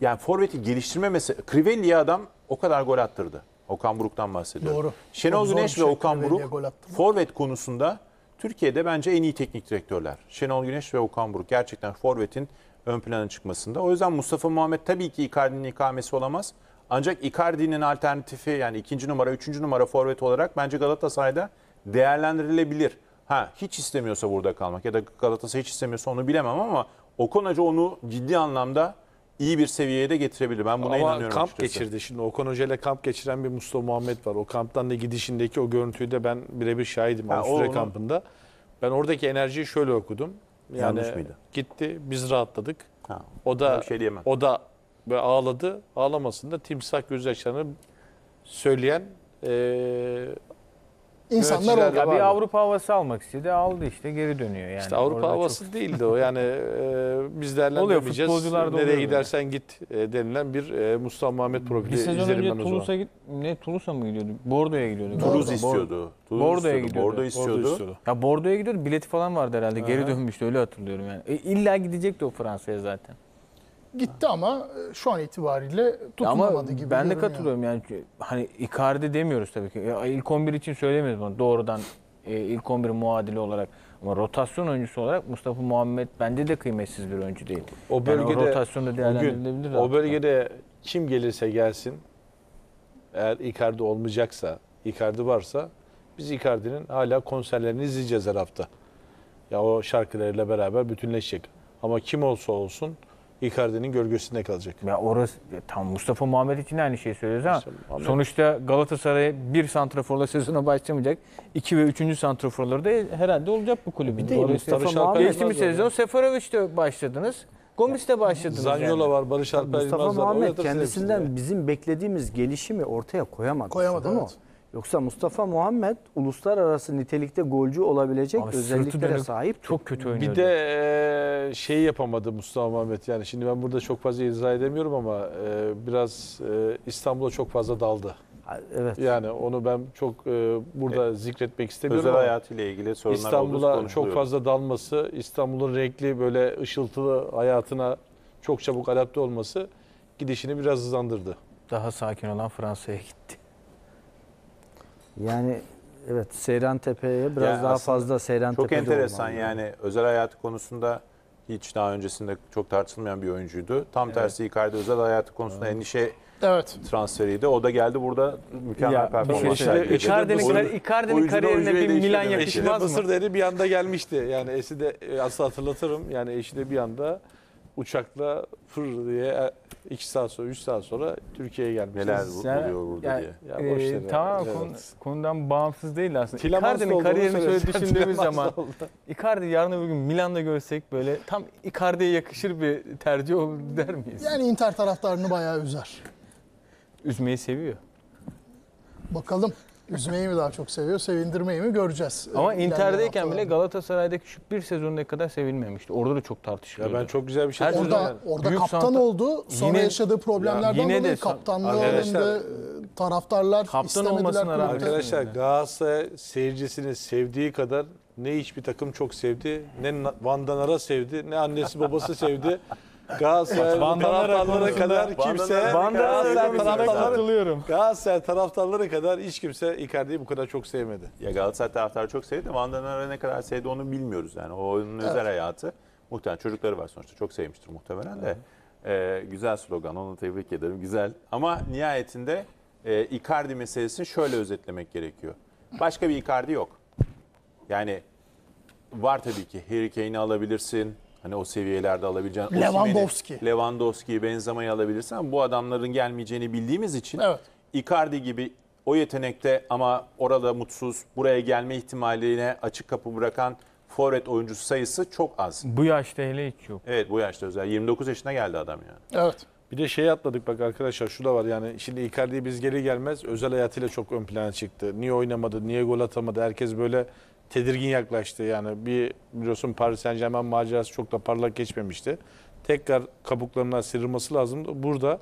Yani forveti geliştirme mesela. Crivelli'ye adam o kadar gol attırdı. Okan Buruk'tan bahsediyorum. Doğru. Şenol Güneş ve Okan Buruk forvet konusunda Türkiye'de bence en iyi teknik direktörler. Şenol Güneş ve Okan Buruk gerçekten forvetin ön plana çıkmasında. O yüzden Mustafa Muhammed tabii ki Icardi'nin ikamesi olamaz. Ancak Icardi'nin alternatifi yani ikinci numara, üçüncü numara forvet olarak bence Galatasaray'da değerlendirilebilir. Ha, hiç istemiyorsa burada kalmak ya da Galatasaray hiç istemiyorsa onu bilemem ama Okan Hoca onu ciddi anlamda iyi bir seviyeye de getirebilir. Ben buna ama inanıyorum. Ama kamp açıkçası geçirdi. Şimdi Okan Hoca ile kamp geçiren bir Mustafa Muhammed var. O kamptan da gidişindeki o görüntüyü de ben birebir şahidim. Ha, Avusturya onu... kampında. Ben oradaki enerjiyi şöyle okudum. Yani yanlış mıydı? Gitti, biz rahatladık. Ha, o da şey o da ve ağladı. Ağlamasında timsah gözyaşlarını söyleyen ee, İnsanlar oldu. Ya bir Avrupa havası almak istedi, aldı işte, geri dönüyor yani. İşte Avrupa orada havası çok... değildi o yani e, biz değerlendirmeyeceğiz, nereye gidersen yani git e, denilen bir e, Mustafa Muhammed profili izlerim ben o zaman. Bir sezon önce Toulouse'a git, ne Toulouse'a mı gidiyordu? Bordo'ya gidiyordu. Toulouse istiyordu. Bordo'ya gidiyordu. Bordo istiyordu. Ya Bordo'ya gidiyordu, bileti falan vardı herhalde, geri dönmüştü öyle hatırlıyorum yani. E, İlla gidecekti o Fransa'ya zaten. gitti ama şu an itibariyle tutunamadı gibi. Ben de katılıyorum yani. yani. Hani Icardi demiyoruz tabii ki. İlk on bir için söylemiyoruz bunu doğrudan. İlk on bir muadili olarak ama rotasyon oyuncusu olarak Mustafa Muhammed bence de kıymetsiz bir oyuncu değil. O bölgede yani o rotasyonda değerlendirilebilir. O, o bölgede kim gelirse gelsin, eğer Icardi olmayacaksa, Icardi varsa biz Icardi'nin hala konserlerini izleyeceğiz her hafta. Ya o şarkılarıyla beraber bütünleşecek. Ama kim olsa olsun Icardi'nin gölgesinde kalacak. Ya orası tam Mustafa Muhammed için aynı şeyi söylüyoruz ama Mustafa, sonuçta Galatasaray bir santraforla sezona başlamayacak. iki ve üçüncü santraforları da herhalde olacak bu kulübün. Değil Mustafa Geçtiğimiz sezon Seferovic'te başladınız. Gomis'te başladınız. Zanyola yani. var, Barış Alper Yılmaz var. Mustafa Muhammed kendisinden bizim beklediğimiz gelişimi ortaya koyamadı. Koyamadı mı? Evet. Yoksa Mustafa Muhammed uluslararası nitelikte golcü olabilecek abi özelliklere sahip. Çok kötü oynuyordu. Bir de e, şey yapamadı Mustafa Muhammed. Yani şimdi ben burada çok fazla izah edemiyorum ama e, biraz e, İstanbul'a çok fazla daldı. Evet. Yani onu ben çok e, burada evet. zikretmek istemiyorum. Özel hayatıyla ilgili sorunlar İstanbul'a çok fazla dalması, İstanbul'un renkli böyle ışıltılı hayatına çok çabuk adapte olması gidişini biraz hızlandırdı. Daha sakin olan Fransa'ya gitti. Yani evet Seyran Tepe'ye biraz yani daha fazla Seyran Tepe'de olmalı. Çok enteresan yani özel hayatı konusunda hiç daha öncesinde çok tartışılmayan bir oyuncuydu. Tam evet. tersi Icardi özel hayatı konusunda evet. endişe evet. transferiydi. O da geldi burada mükemmel ya, performans sergiledi. Icardi'nin kariyerine bir Milan yakışmaz mı? Mısır deri bir anda gelmişti. Yani eşi de asla hatırlatırım. Yani eşi de bir anda uçakla fır diye iki saat sonra, üç saat sonra Türkiye'ye gelmişiz. Neler oluyor burada yani, diye. Ya, e, e, tamam evet. konu, konudan bağımsız değil aslında. Icardi'nin kariyerini şöyle düşündüğümüz zaman Icardi yarın öbür gün Milan'da görsek böyle tam Icardi'ye yakışır bir tercih olur der miyiz? Yani Inter taraftarını bayağı üzer. Üzmeyi seviyor. Bakalım. Üzmeyi mi daha çok seviyor, sevindirmeyi mi göreceğiz. Ama Inter'deyken bile Galatasaray'daki şu bir sezonuna kadar sevilmemişti. Orada da çok tartışılıyordu. Ya ben çok güzel bir şey. Her orada yani. orada Büyük kaptan santa... oldu. Sonra yine, yaşadığı problemlerden yine dolayı de, kaptanlığı önünde taraftarlar kaptan istemediler. Arkadaşlar Galatasaray seyircisini sevdiği kadar ne hiçbir takım çok sevdi, ne Van Danara sevdi, ne annesi babası sevdi. Galatasaray taraftarları kadar kimse Galatasaray taraftarları kadar hiç kimse Icardi'yi bu kadar çok sevmedi. Ya Galatasaray taraftarı çok sevdi de Van Danara ne kadar sevdi onu bilmiyoruz yani. O onun evet. özel hayatı. Muhtemelen çocukları var sonuçta. Çok sevmiştir muhtemelen de. Evet. Ee, güzel slogan. Onu tebrik ederim. Güzel. Ama nihayetinde e, Icardi meselesini şöyle özetlemek gerekiyor. Başka bir Icardi yok. Yani var tabii ki. Harry Kane'i alabilirsin. Hani o seviyelerde alabileceğin... Lewandowski. Lewandowski'yi, Benzema'yı alabilirsin ama bu adamların gelmeyeceğini bildiğimiz için... Evet. Icardi gibi o yetenekte ama orada mutsuz, buraya gelme ihtimaline açık kapı bırakan forvet oyuncusu sayısı çok az. Bu yaşta hele hiç yok. Evet bu yaşta özel. yirmi dokuz yaşına geldi adam yani. Evet. Bir de şey atladık bak arkadaşlar şu da var yani şimdi Icardi biz geri gelmez özel hayatıyla çok ön plana çıktı. Niye oynamadı, niye gol atamadı herkes böyle... Tedirgin yaklaştı yani bir biliyorsun Paris Saint-Germain macerası çok da parlak geçmemişti. Tekrar kabuklarından sıyrılması lazımdı. Burada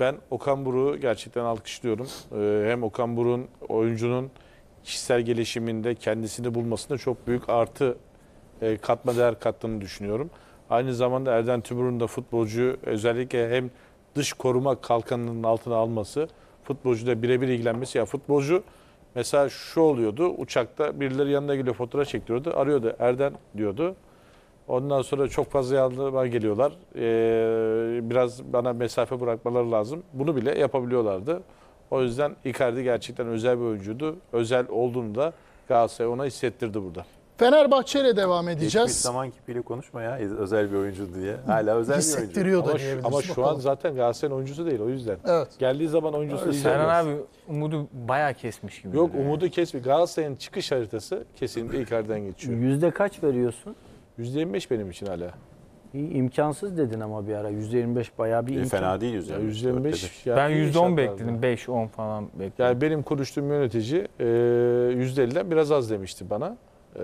ben Okan Buruk'u gerçekten alkışlıyorum. Ee, hem Okan Buruk'un oyuncunun kişisel gelişiminde kendisini bulmasında çok büyük artı e, katma değer kattığını düşünüyorum. Aynı zamanda Erden Timur'un da futbolcu özellikle hem dış koruma kalkanının altına alması, futbolcu da birebir ilgilenmesi ya futbolcu mesela şu oluyordu, uçakta birileri yanına geliyor, fotoğraf çektiriyordu, arıyordu, Erden diyordu. Ondan sonra çok fazla yanıma geliyorlar, ee, biraz bana mesafe bırakmaları lazım. Bunu bile yapabiliyorlardı. O yüzden Icardi gerçekten özel bir oyuncuydu. Özel olduğunu da Galatasaray ona hissettirdi burada. Fenerbahçe'yle devam edeceğiz. Hiçbir zaman kipiyle konuşma ya, özel bir oyuncu diye. Hala özel bir oyuncu. Ama, şu, ama şu an zaten Galatasaray'ın oyuncusu değil o yüzden. Evet. Geldiği zaman oyuncusu değil. Serhan abi umudu bayağı kesmiş gibi. Yok yani. umudu kesmiş. Galatasaray'ın çıkış haritası kesinlikle Icardi'den geçiyor. Yüzde kaç veriyorsun? yüzde yirmi beş benim için hala. İyi, imkansız dedin ama bir ara. yüzde yirmi beş bayağı bir e, imkan. Fena değil yüzde yirmi beş. yüzde yirmi beş yani ben yüzde on bekledim. beş on falan bekledim. Yani benim konuştuğum yönetici yüzde elliden biraz az demişti bana. Ee,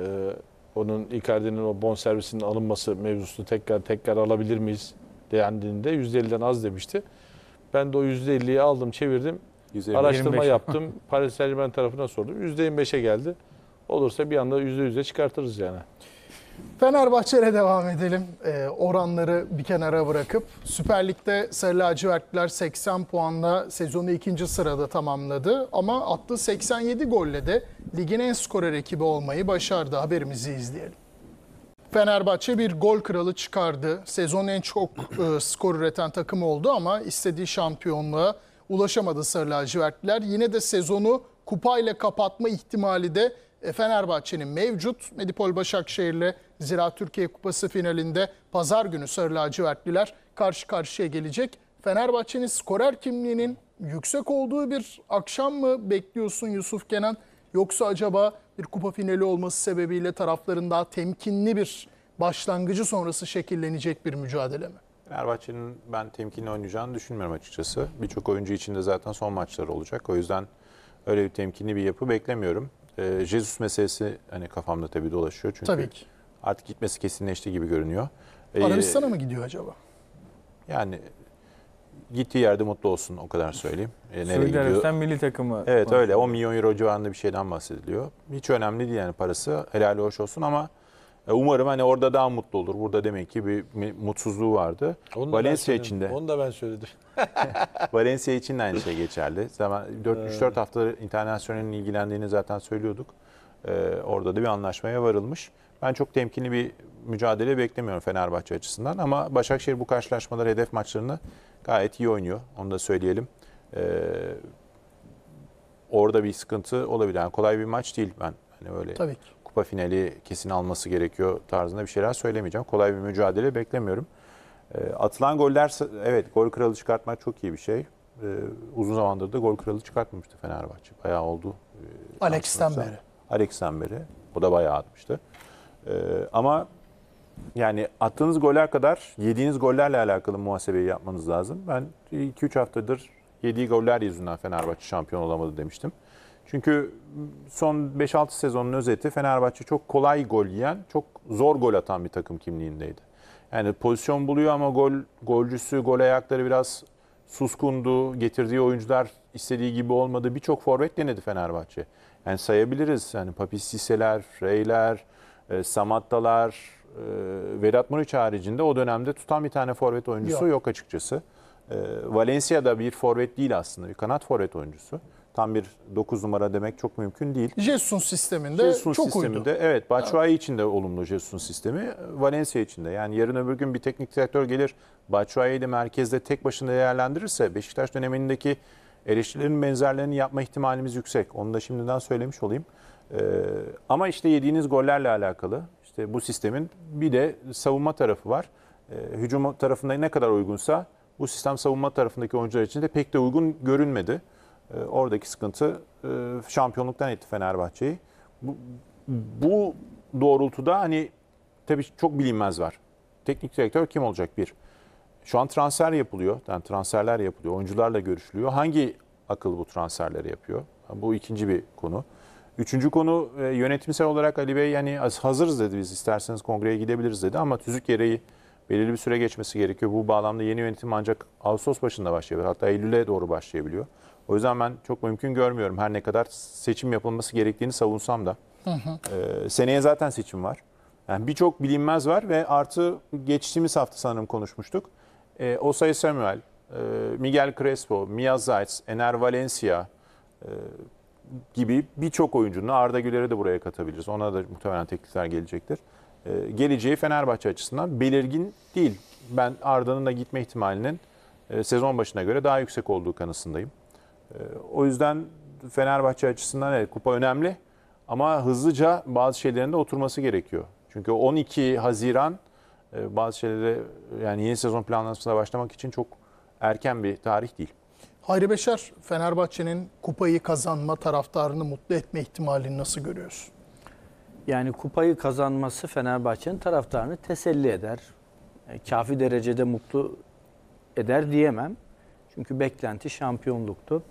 onun Icardi'nin o bonservisinin alınması mevzusunu tekrar tekrar alabilir miyiz dendiğinde yüzde elliden az demişti. Ben de o yüzde elliyi aldım çevirdim. yüzde yirmi beş. Araştırma yaptım. Paris Saint-Germain tarafına sordum. yüzde yirmi beşe geldi. Olursa bir anda yüzde yüze çıkartırız yani. Fenerbahçe'ye devam edelim. E, oranları bir kenara bırakıp Süper Lig'de Sarı Lacivertliler seksen puanla sezonu ikinci sırada tamamladı. Ama attığı seksen yedi golle de ligin en skorer ekibi olmayı başardı. Haberimizi izleyelim. Fenerbahçe bir gol kralı çıkardı. Sezonun en çok e, skor üreten takım oldu ama istediği şampiyonluğa ulaşamadı Sarı Lacivertliler. Yine de sezonu kupayla kapatma ihtimali de Fenerbahçe'nin mevcut. Medipol Başakşehir'le Ziraat Türkiye Kupası finalinde pazar günü Sarı Lacivertliler karşı karşıya gelecek. Fenerbahçe'nin skorer kimliğinin yüksek olduğu bir akşam mı bekliyorsun Yusuf Kenan? Yoksa acaba bir kupa finali olması sebebiyle tarafların daha temkinli bir başlangıcı sonrası şekillenecek bir mücadele mi? Fenerbahçe'nin ben temkinli oynayacağını düşünmüyorum açıkçası. Birçok oyuncu için de zaten son maçları olacak. O yüzden öyle bir temkinli bir yapı beklemiyorum. Ee, Jesus meselesi hani kafamda tabii dolaşıyor. Çünkü tabii ki. Artık gitmesi kesinleşti gibi görünüyor. Ee, Arabistan'a mı gidiyor acaba? Yani gittiği yerde mutlu olsun, o kadar söyleyeyim. Ee, Suudi Arabistan milli takımı. Evet var. Öyle on milyon euro civarında bir şeyden bahsediliyor. Hiç önemli değil yani parası. Helali hoş olsun ama umarım hani orada daha mutlu olur. Burada demek ki bir mutsuzluğu vardı. Valencia için de. Onu da ben söyledim. Valencia için de aynı şey geçerli. dört üç dört hafta internasyonelin ilgilendiğini zaten söylüyorduk. Ee, orada da bir anlaşmaya varılmış. Ben çok temkinli bir mücadele beklemiyorum Fenerbahçe açısından. Ama Başakşehir bu karşılaşmaları, hedef maçlarını gayet iyi oynuyor. Onu da söyleyelim. Ee, orada bir sıkıntı olabilir. Yani kolay bir maç değil ben. Hani böyle. Tabii ki. Finali kesin alması gerekiyor tarzında bir şeyler söylemeyeceğim. Kolay bir mücadele beklemiyorum. E, atılan goller, evet, gol kralı çıkartmak çok iyi bir şey. E, uzun zamandır da gol kralı çıkartmamıştı Fenerbahçe. Bayağı oldu. E, Alex'ten beri. Alex'ten beri. O da bayağı atmıştı. E, ama yani attığınız goller kadar yediğiniz gollerle alakalı muhasebeyi yapmanız lazım. Ben iki üç haftadır yediği goller yüzünden Fenerbahçe şampiyon olamadı demiştim. Çünkü son beş altı sezonun özeti Fenerbahçe çok kolay gol yiyen, çok zor gol atan bir takım kimliğindeydi. Yani pozisyon buluyor ama gol golcüsü, gol ayakları biraz suskundu. Getirdiği oyuncular istediği gibi olmadı. Birçok forvet denedi Fenerbahçe. Yani sayabiliriz. Yani Papi Siseler, Reyler, e, Samattalar, e, Vedat Muriç haricinde o dönemde tutan bir tane forvet oyuncusu yok, yok açıkçası. E, Valencia'da bir forvet değil aslında. Bir kanat forvet oyuncusu. Tam bir dokuz numara demek çok mümkün değil. Jesus'un sisteminde Jesus çok sisteminde, uydu. Evet, Batshuayi evet. için de olumlu Jesus'un sistemi. Valencia için de. Yani yarın öbür gün bir teknik direktör gelir, Batshuayi'yi de merkezde tek başına değerlendirirse Beşiktaş dönemindeki eleştirilerin benzerlerini yapma ihtimalimiz yüksek. Onu da şimdiden söylemiş olayım. Ee, ama işte yediğiniz gollerle alakalı. İşte bu sistemin bir de savunma tarafı var. Ee, hücum tarafında ne kadar uygunsa bu sistem savunma tarafındaki oyuncular için de pek de uygun görünmedi. Oradaki sıkıntı şampiyonluktan etti Fenerbahçe'yi. Bu, bu doğrultuda hani tabii çok bilinmez var. Teknik direktör kim olacak bir? Şu an transfer yapılıyor. Yani transferler yapılıyor. Oyuncularla görüşülüyor. Hangi akıl bu transferleri yapıyor? Bu ikinci bir konu. Üçüncü konu yönetimsel olarak Ali Bey yani hazırız dedi, biz isterseniz kongreye gidebiliriz dedi ama tüzük gereği belirli bir süre geçmesi gerekiyor. Bu bağlamda yeni yönetim ancak Ağustos başında başlayabilir. Hatta Eylül'e doğru başlayabiliyor. O yüzden ben çok mümkün görmüyorum. Her ne kadar seçim yapılması gerektiğini savunsam da. Hı hı. E, seneye zaten seçim var. Yani birçok bilinmez var ve artı geçtiğimiz hafta sanırım konuşmuştuk. E, Osay Samuel, e, Miguel Crespo, Mia Zajc, Ener Valencia e, gibi birçok oyuncunun, Arda Güler'i de buraya katabiliriz. Ona da muhtemelen teklifler gelecektir. E, geleceği Fenerbahçe açısından belirgin değil. Ben Arda'nın da gitme ihtimalinin e, sezon başına göre daha yüksek olduğu kanısındayım. O yüzden Fenerbahçe açısından evet, kupa önemli ama hızlıca bazı şeylerin de oturması gerekiyor. Çünkü on iki Haziran bazı şeylere, yani yeni sezon planlamasına başlamak için çok erken bir tarih değil. Hayri Beşer, Fenerbahçe'nin kupayı kazanma, taraftarını mutlu etme ihtimalini nasıl görüyorsun? Yani kupayı kazanması Fenerbahçe'nin taraftarını teselli eder. Kafi derecede mutlu eder diyemem. Çünkü beklenti şampiyonluktu.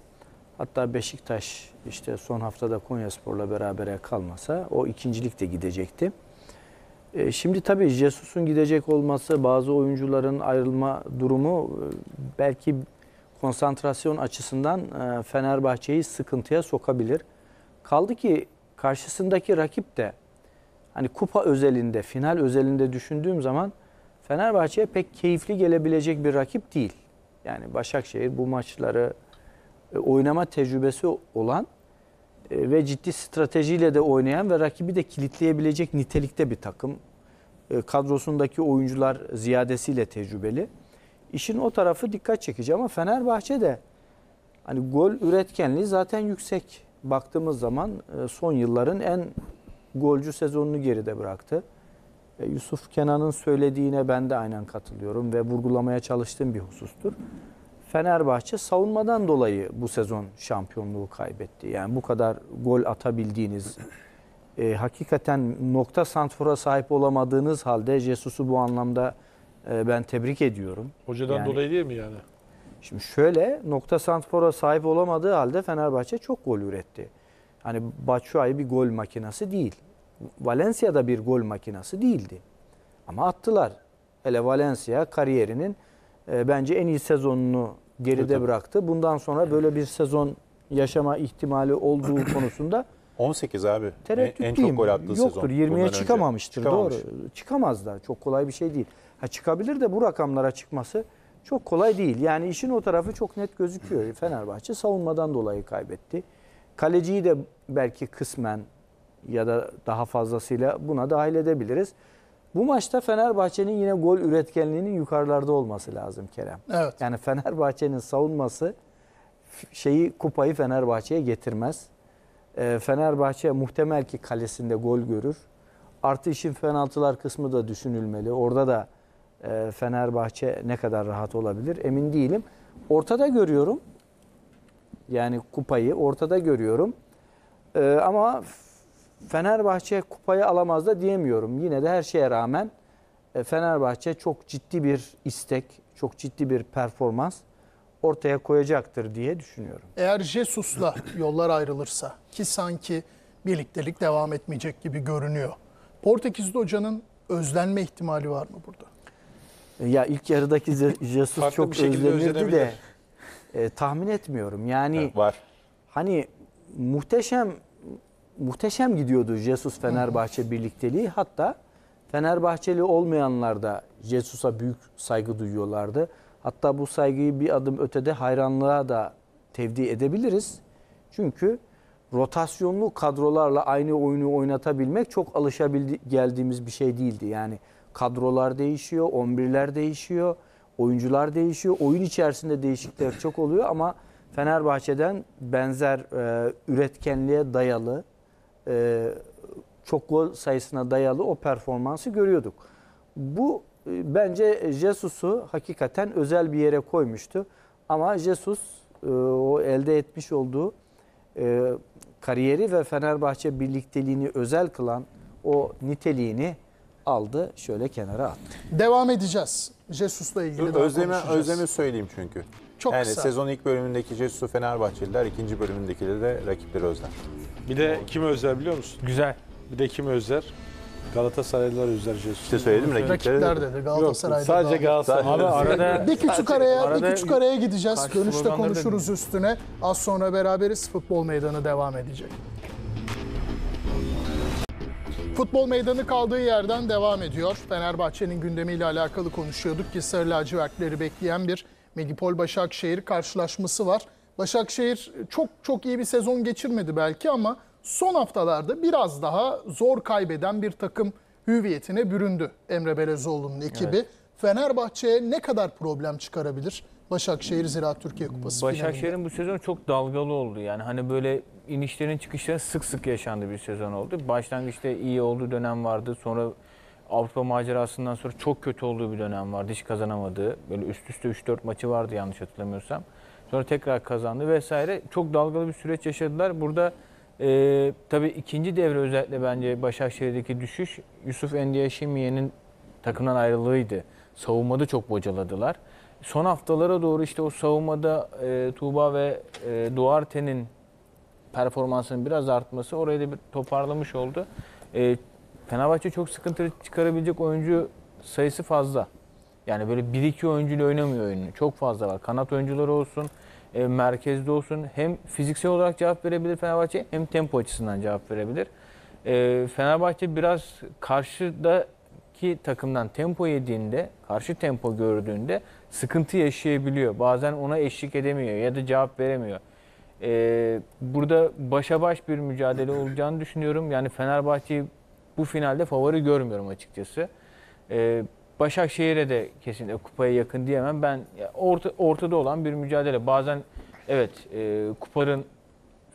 Hatta Beşiktaş işte son haftada Konyaspor'la berabere kalmasa o ikincilik de gidecekti. E şimdi tabii Jesus'un gidecek olması, bazı oyuncuların ayrılma durumu belki konsantrasyon açısından Fenerbahçe'yi sıkıntıya sokabilir. Kaldı ki karşısındaki rakip de hani kupa özelinde, final özelinde düşündüğüm zaman Fenerbahçe'ye pek keyifli gelebilecek bir rakip değil. Yani Başakşehir bu maçları oynama tecrübesi olan ve ciddi stratejiyle de oynayan ve rakibi de kilitleyebilecek nitelikte bir takım. Kadrosundaki oyuncular ziyadesiyle tecrübeli. İşin o tarafı dikkat çekici ama Fenerbahçe'de hani gol üretkenliği zaten yüksek. Baktığımız zaman son yılların en golcü sezonunu geride bıraktı. Yusuf Kenan'ın söylediğine ben de aynen katılıyorum ve vurgulamaya çalıştığım bir husustur. Fenerbahçe savunmadan dolayı bu sezon şampiyonluğu kaybetti. Yani bu kadar gol atabildiğiniz, e, hakikaten nokta santfora sahip olamadığınız halde Jesus'u bu anlamda e, ben tebrik ediyorum. Hocadan yani, dolayı değil mi yani? Şimdi şöyle, nokta santfora sahip olamadığı halde Fenerbahçe çok gol üretti. Hani Batshuayi bir gol makinası değil. Valencia'da bir gol makinası değildi. Ama attılar. Hele Valencia kariyerinin e, bence en iyi sezonunu geride evet, bıraktı. Bundan sonra böyle bir sezon yaşama ihtimali olduğu konusunda on sekiz abi. En çok gol attığı sezon. Yoktur. yirmiye çıkamamıştır. Çıkamamış. Doğru. Çıkamaz da. Çok kolay bir şey değil. Ha, çıkabilir de bu rakamlara çıkması çok kolay değil. Yani işin o tarafı çok net gözüküyor. Fenerbahçe savunmadan dolayı kaybetti. Kaleciyi de belki kısmen ya da daha fazlasıyla buna dahil edebiliriz. Bu maçta Fenerbahçe'nin yine gol üretkenliğinin yukarılarda olması lazım Kerem. Evet. Yani Fenerbahçe'nin savunması şeyi, kupayı Fenerbahçe'ye getirmez. E, Fenerbahçe muhtemel ki kalesinde gol görür. Artı işin penaltılar kısmı da düşünülmeli. Orada da e, Fenerbahçe ne kadar rahat olabilir emin değilim. Ortada görüyorum. Yani kupayı ortada görüyorum. E, ama Fenerbahçe kupayı alamaz da diyemiyorum. Yine de her şeye rağmen Fenerbahçe çok ciddi bir istek, çok ciddi bir performans ortaya koyacaktır diye düşünüyorum. Eğer Jesus'la yollar ayrılırsa, ki sanki birliktelik devam etmeyecek gibi görünüyor, Portekizli hocanın özlenme ihtimali var mı burada? Ya ilk yarıdaki Jesus çok özlenirdi de e, tahmin etmiyorum. Yani evet, var. Hani muhteşem Muhteşem gidiyordu Jesus Fenerbahçe birlikteliği. Hatta Fenerbahçeli olmayanlar da Jesus'a büyük saygı duyuyorlardı. Hatta bu saygıyı bir adım ötede hayranlığa da tevdi edebiliriz. Çünkü rotasyonlu kadrolarla aynı oyunu oynatabilmek çok alışabildi geldiğimiz bir şey değildi. Yani kadrolar değişiyor, on birler değişiyor, oyuncular değişiyor. Oyun içerisinde değişiklikler çok oluyor ama Fenerbahçe'den benzer e, üretkenliğe dayalı, Ee, çok gol sayısına dayalı o performansı görüyorduk. Bu bence Jesus'u hakikaten özel bir yere koymuştu. Ama Jesus e, o elde etmiş olduğu e, kariyeri ve Fenerbahçe birlikteliğini özel kılan o niteliğini aldı, şöyle kenara attı. Devam edeceğiz. Jesus'la ilgili daha konuşacağız. Özlemi söyleyeyim çünkü. Çok yani kısa. Sezonun ilk bölümündeki Jesus'u Fenerbahçeliler, ikinci bölümündekileri de rakipleri özler. Bir de kim özler biliyor musun? Güzel. Bir de kim özler? Galatasaraylılar özler Jesus'u. İşte söyledim rakipler dedi. Galatasaraylılar. Sadece Galatasaraylılar. Bir küçük araya, bir küçük araya gideceğiz. Dönüşte konuşuruz üstüne. Az sonra beraberiz. Futbol Meydanı devam edecek. Futbol Meydanı kaldığı yerden devam ediyor. Fenerbahçe'nin gündemiyle alakalı konuşuyorduk ki sarı lacivertleri bekleyen bir Medipol Başakşehir karşılaşması var. Başakşehir çok çok iyi bir sezon geçirmedi belki ama son haftalarda biraz daha zor kaybeden bir takım hüviyetine büründü Emre Belezoğlu'nun ekibi. Evet. Fenerbahçe'ye ne kadar problem çıkarabilir Başakşehir Ziraat Türkiye Kupası Başakşehir'in finalinde? Bu sezon çok dalgalı oldu. Yani hani böyle inişlerin çıkışların sık sık yaşandığı bir sezon oldu. Başlangıçta iyi olduğu dönem vardı. Sonra Avrupa macerasından sonra çok kötü olduğu bir dönem vardı. Hiç kazanamadığı. Böyle üst üste üç dört maçı vardı yanlış hatırlamıyorsam. Sonra tekrar kazandı vesaire. Çok dalgalı bir süreç yaşadılar. Burada e, tabii ikinci devre özellikle bence Başakşehir'deki düşüş Yusuf Endiaşimiye'nin takımdan ayrılığıydı. Savunmada çok bocaladılar. Son haftalara doğru işte o savunmada e, Tuğba ve e, Duarte'nin performansının biraz artması orayı da bir toparlamış oldu. E, Fenerbahçe çok sıkıntı çıkarabilecek oyuncu sayısı fazla. Yani böyle bir iki oyuncuyla oynamıyor oyunu. Çok fazla var. Kanat oyuncuları olsun, e, merkezde olsun. Hem fiziksel olarak cevap verebilir Fenerbahçe hem tempo açısından cevap verebilir. e, Fenerbahçe biraz karşıdaki takımdan tempo yediğinde, karşı tempo gördüğünde sıkıntı yaşayabiliyor. Bazen ona eşlik edemiyor ya da cevap veremiyor. E, burada başa baş bir mücadele olacağını düşünüyorum. Yani Fenerbahçe'yi bu finalde favori görmüyorum açıkçası. E, Başakşehir'e de kesinlikle kupaya yakın diyemem. Ben orta, ortada olan bir mücadele. Bazen evet e, kupanın,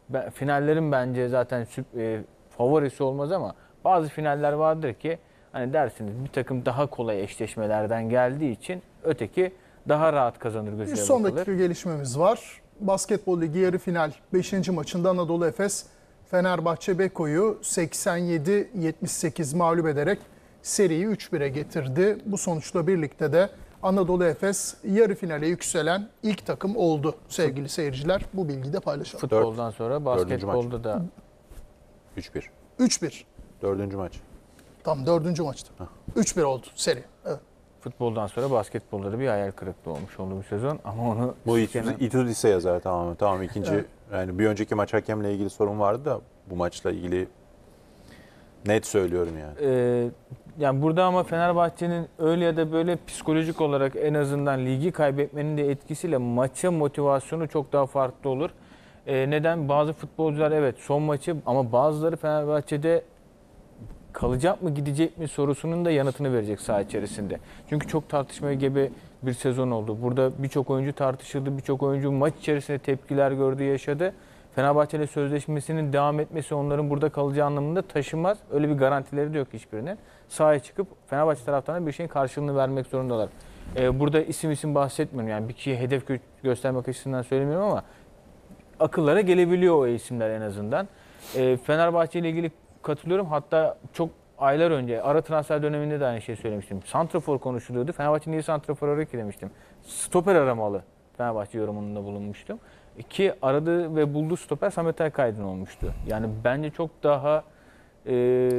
ben, finallerin bence zaten süp, e, favorisi olmaz ama bazı finaller vardır ki hani dersiniz bir takım daha kolay eşleşmelerden geldiği için öteki daha rahat kazanır gözüyle bakılır. Bir son dakika gelişmemiz var. Basketbol Ligi yarı final beşinci maçında Anadolu Efes Fenerbahçe Beko'yu seksen yedi yetmiş sekiz mağlup ederek seriyi üç bire getirdi. Bu sonuçla birlikte de Anadolu Efes yarı finale yükselen ilk takım oldu. Sevgili seyirciler, bu bilgiyi de paylaşalım. Futboldan sonra basketbolda da üç bir. üç bir. Dördüncü maç. Tam dördüncü maçtı. üç bir oldu seri. Evet. Futboldan sonra basketbolda da bir hayal kırıklığı olmuş oldu bu sezon ama onu... Bu İtudis'e yazar tamamen. Tamam ikinci, evet. Yani bir önceki maç hakemle ilgili sorun vardı da bu maçla ilgili net söylüyorum yani. Ee, yani burada ama Fenerbahçe'nin öyle ya da böyle psikolojik olarak en azından ligi kaybetmenin de etkisiyle maça motivasyonu çok daha farklı olur. Ee, neden? Bazı futbolcular evet son maçı ama bazıları Fenerbahçe'de kalacak mı gidecek mi sorusunun da yanıtını verecek saha içerisinde. Çünkü çok tartışmaya gebe bir sezon oldu. Burada birçok oyuncu tartışıldı, birçok oyuncu maç içerisinde tepkiler gördü, yaşadı. Fenerbahçe'yle sözleşmesinin devam etmesi onların burada kalacağı anlamında taşımaz. Öyle bir garantileri de yok hiçbirinin. Sahaya çıkıp Fenerbahçe taraftarına bir şeyin karşılığını vermek zorundalar. Ee, burada isim isim bahsetmiyorum. Yani bir kişiye hedef gö göstermek açısından söylemiyorum ama akıllara gelebiliyor o isimler en azından. Ee, Fenerbahçe ile ilgili katılıyorum. Hatta çok aylar önce ara transfer döneminde de aynı şeyi söylemiştim. Santrafor konuşuluyordu. Fenerbahçe niye santrafor arıyor ki demiştim. Stoper aramalı Fenerbahçe yorumunda bulunmuştum. Ki aradı ve bulduğu stoper Samet Erkaydın olmuştu. Yani bence çok daha e,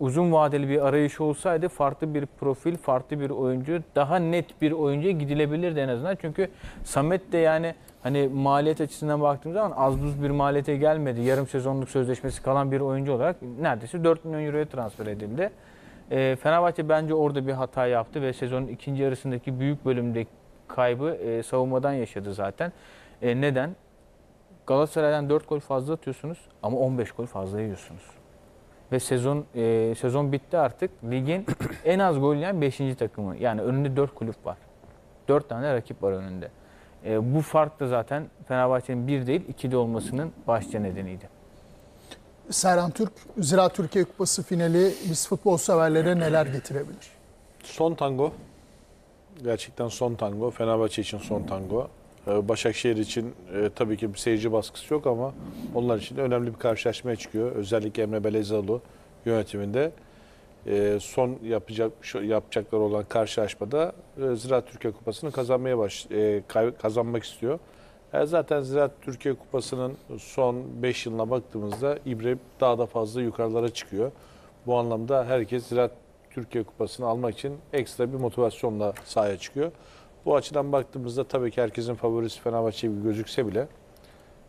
uzun vadeli bir arayış olsaydı farklı bir profil, farklı bir oyuncu, daha net bir oyuncuya gidilebilirdi en azından. Çünkü Samet de yani hani maliyet açısından baktığımız zaman az buz bir maliyete gelmedi. Yarım sezonluk sözleşmesi kalan bir oyuncu olarak neredeyse dört milyon euroya transfer edildi. E, Fenerbahçe bence orada bir hata yaptı ve sezonun ikinci yarısındaki büyük bölümdeki kaybı e, savunmadan yaşadı zaten. E neden? Galatasaray'dan dört gol fazla atıyorsunuz ama on beş gol fazla yiyorsunuz. Ve sezon e, sezon bitti artık. Ligin en az gol yiyen beşinci takımı. Yani önünde dört kulüp var. dört tane rakip var önünde. E, bu fark da zaten Fenerbahçe'nin bir değil ikide olmasının başlıca nedeniydi. Serhan Türk, Ziraat Türkiye Kupası finali biz futbol severlere neler getirebilir? Son tango. Gerçekten son tango. Fenerbahçe için son tango. Başakşehir için e, tabii ki bir seyirci baskısı yok ama onlar için de önemli bir karşılaşmaya çıkıyor. Özellikle Emre Belezoğlu yönetiminde e, son yapacak yapacakları olan karşılaşmada e, Ziraat Türkiye Kupası'nı kazanmaya baş e, kazanmak istiyor. E, zaten Ziraat Türkiye Kupası'nın son beş yılına baktığımızda İbrahim daha da fazla yukarılara çıkıyor. Bu anlamda herkes Ziraat Türkiye Kupası'nı almak için ekstra bir motivasyonla sahaya çıkıyor. Bu açıdan baktığımızda tabii ki herkesin favorisi Fenerbahçe gibi gözükse bile.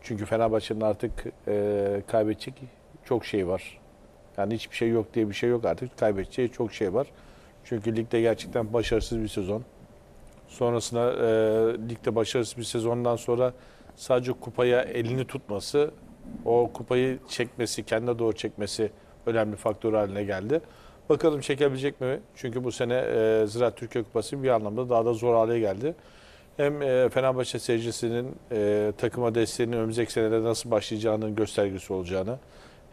Çünkü Fenerbahçe'nin artık e, kaybedecek çok şey var. Yani hiçbir şey yok diye bir şey yok artık. Kaybedeceği çok şey var. Çünkü ligde gerçekten başarısız bir sezon. Sonrasında e, ligde başarısız bir sezondan sonra sadece kupaya elini tutması, o kupayı çekmesi, kendine doğru çekmesi önemli faktör haline geldi. Bakalım çekebilecek mi? Çünkü bu sene e, Ziraat Türkiye Kupası bir anlamda daha da zor hale geldi. Hem e, Fenerbahçe seyircisinin e, takıma desteğinin önümüzdeki senede nasıl başlayacağının göstergesi olacağını,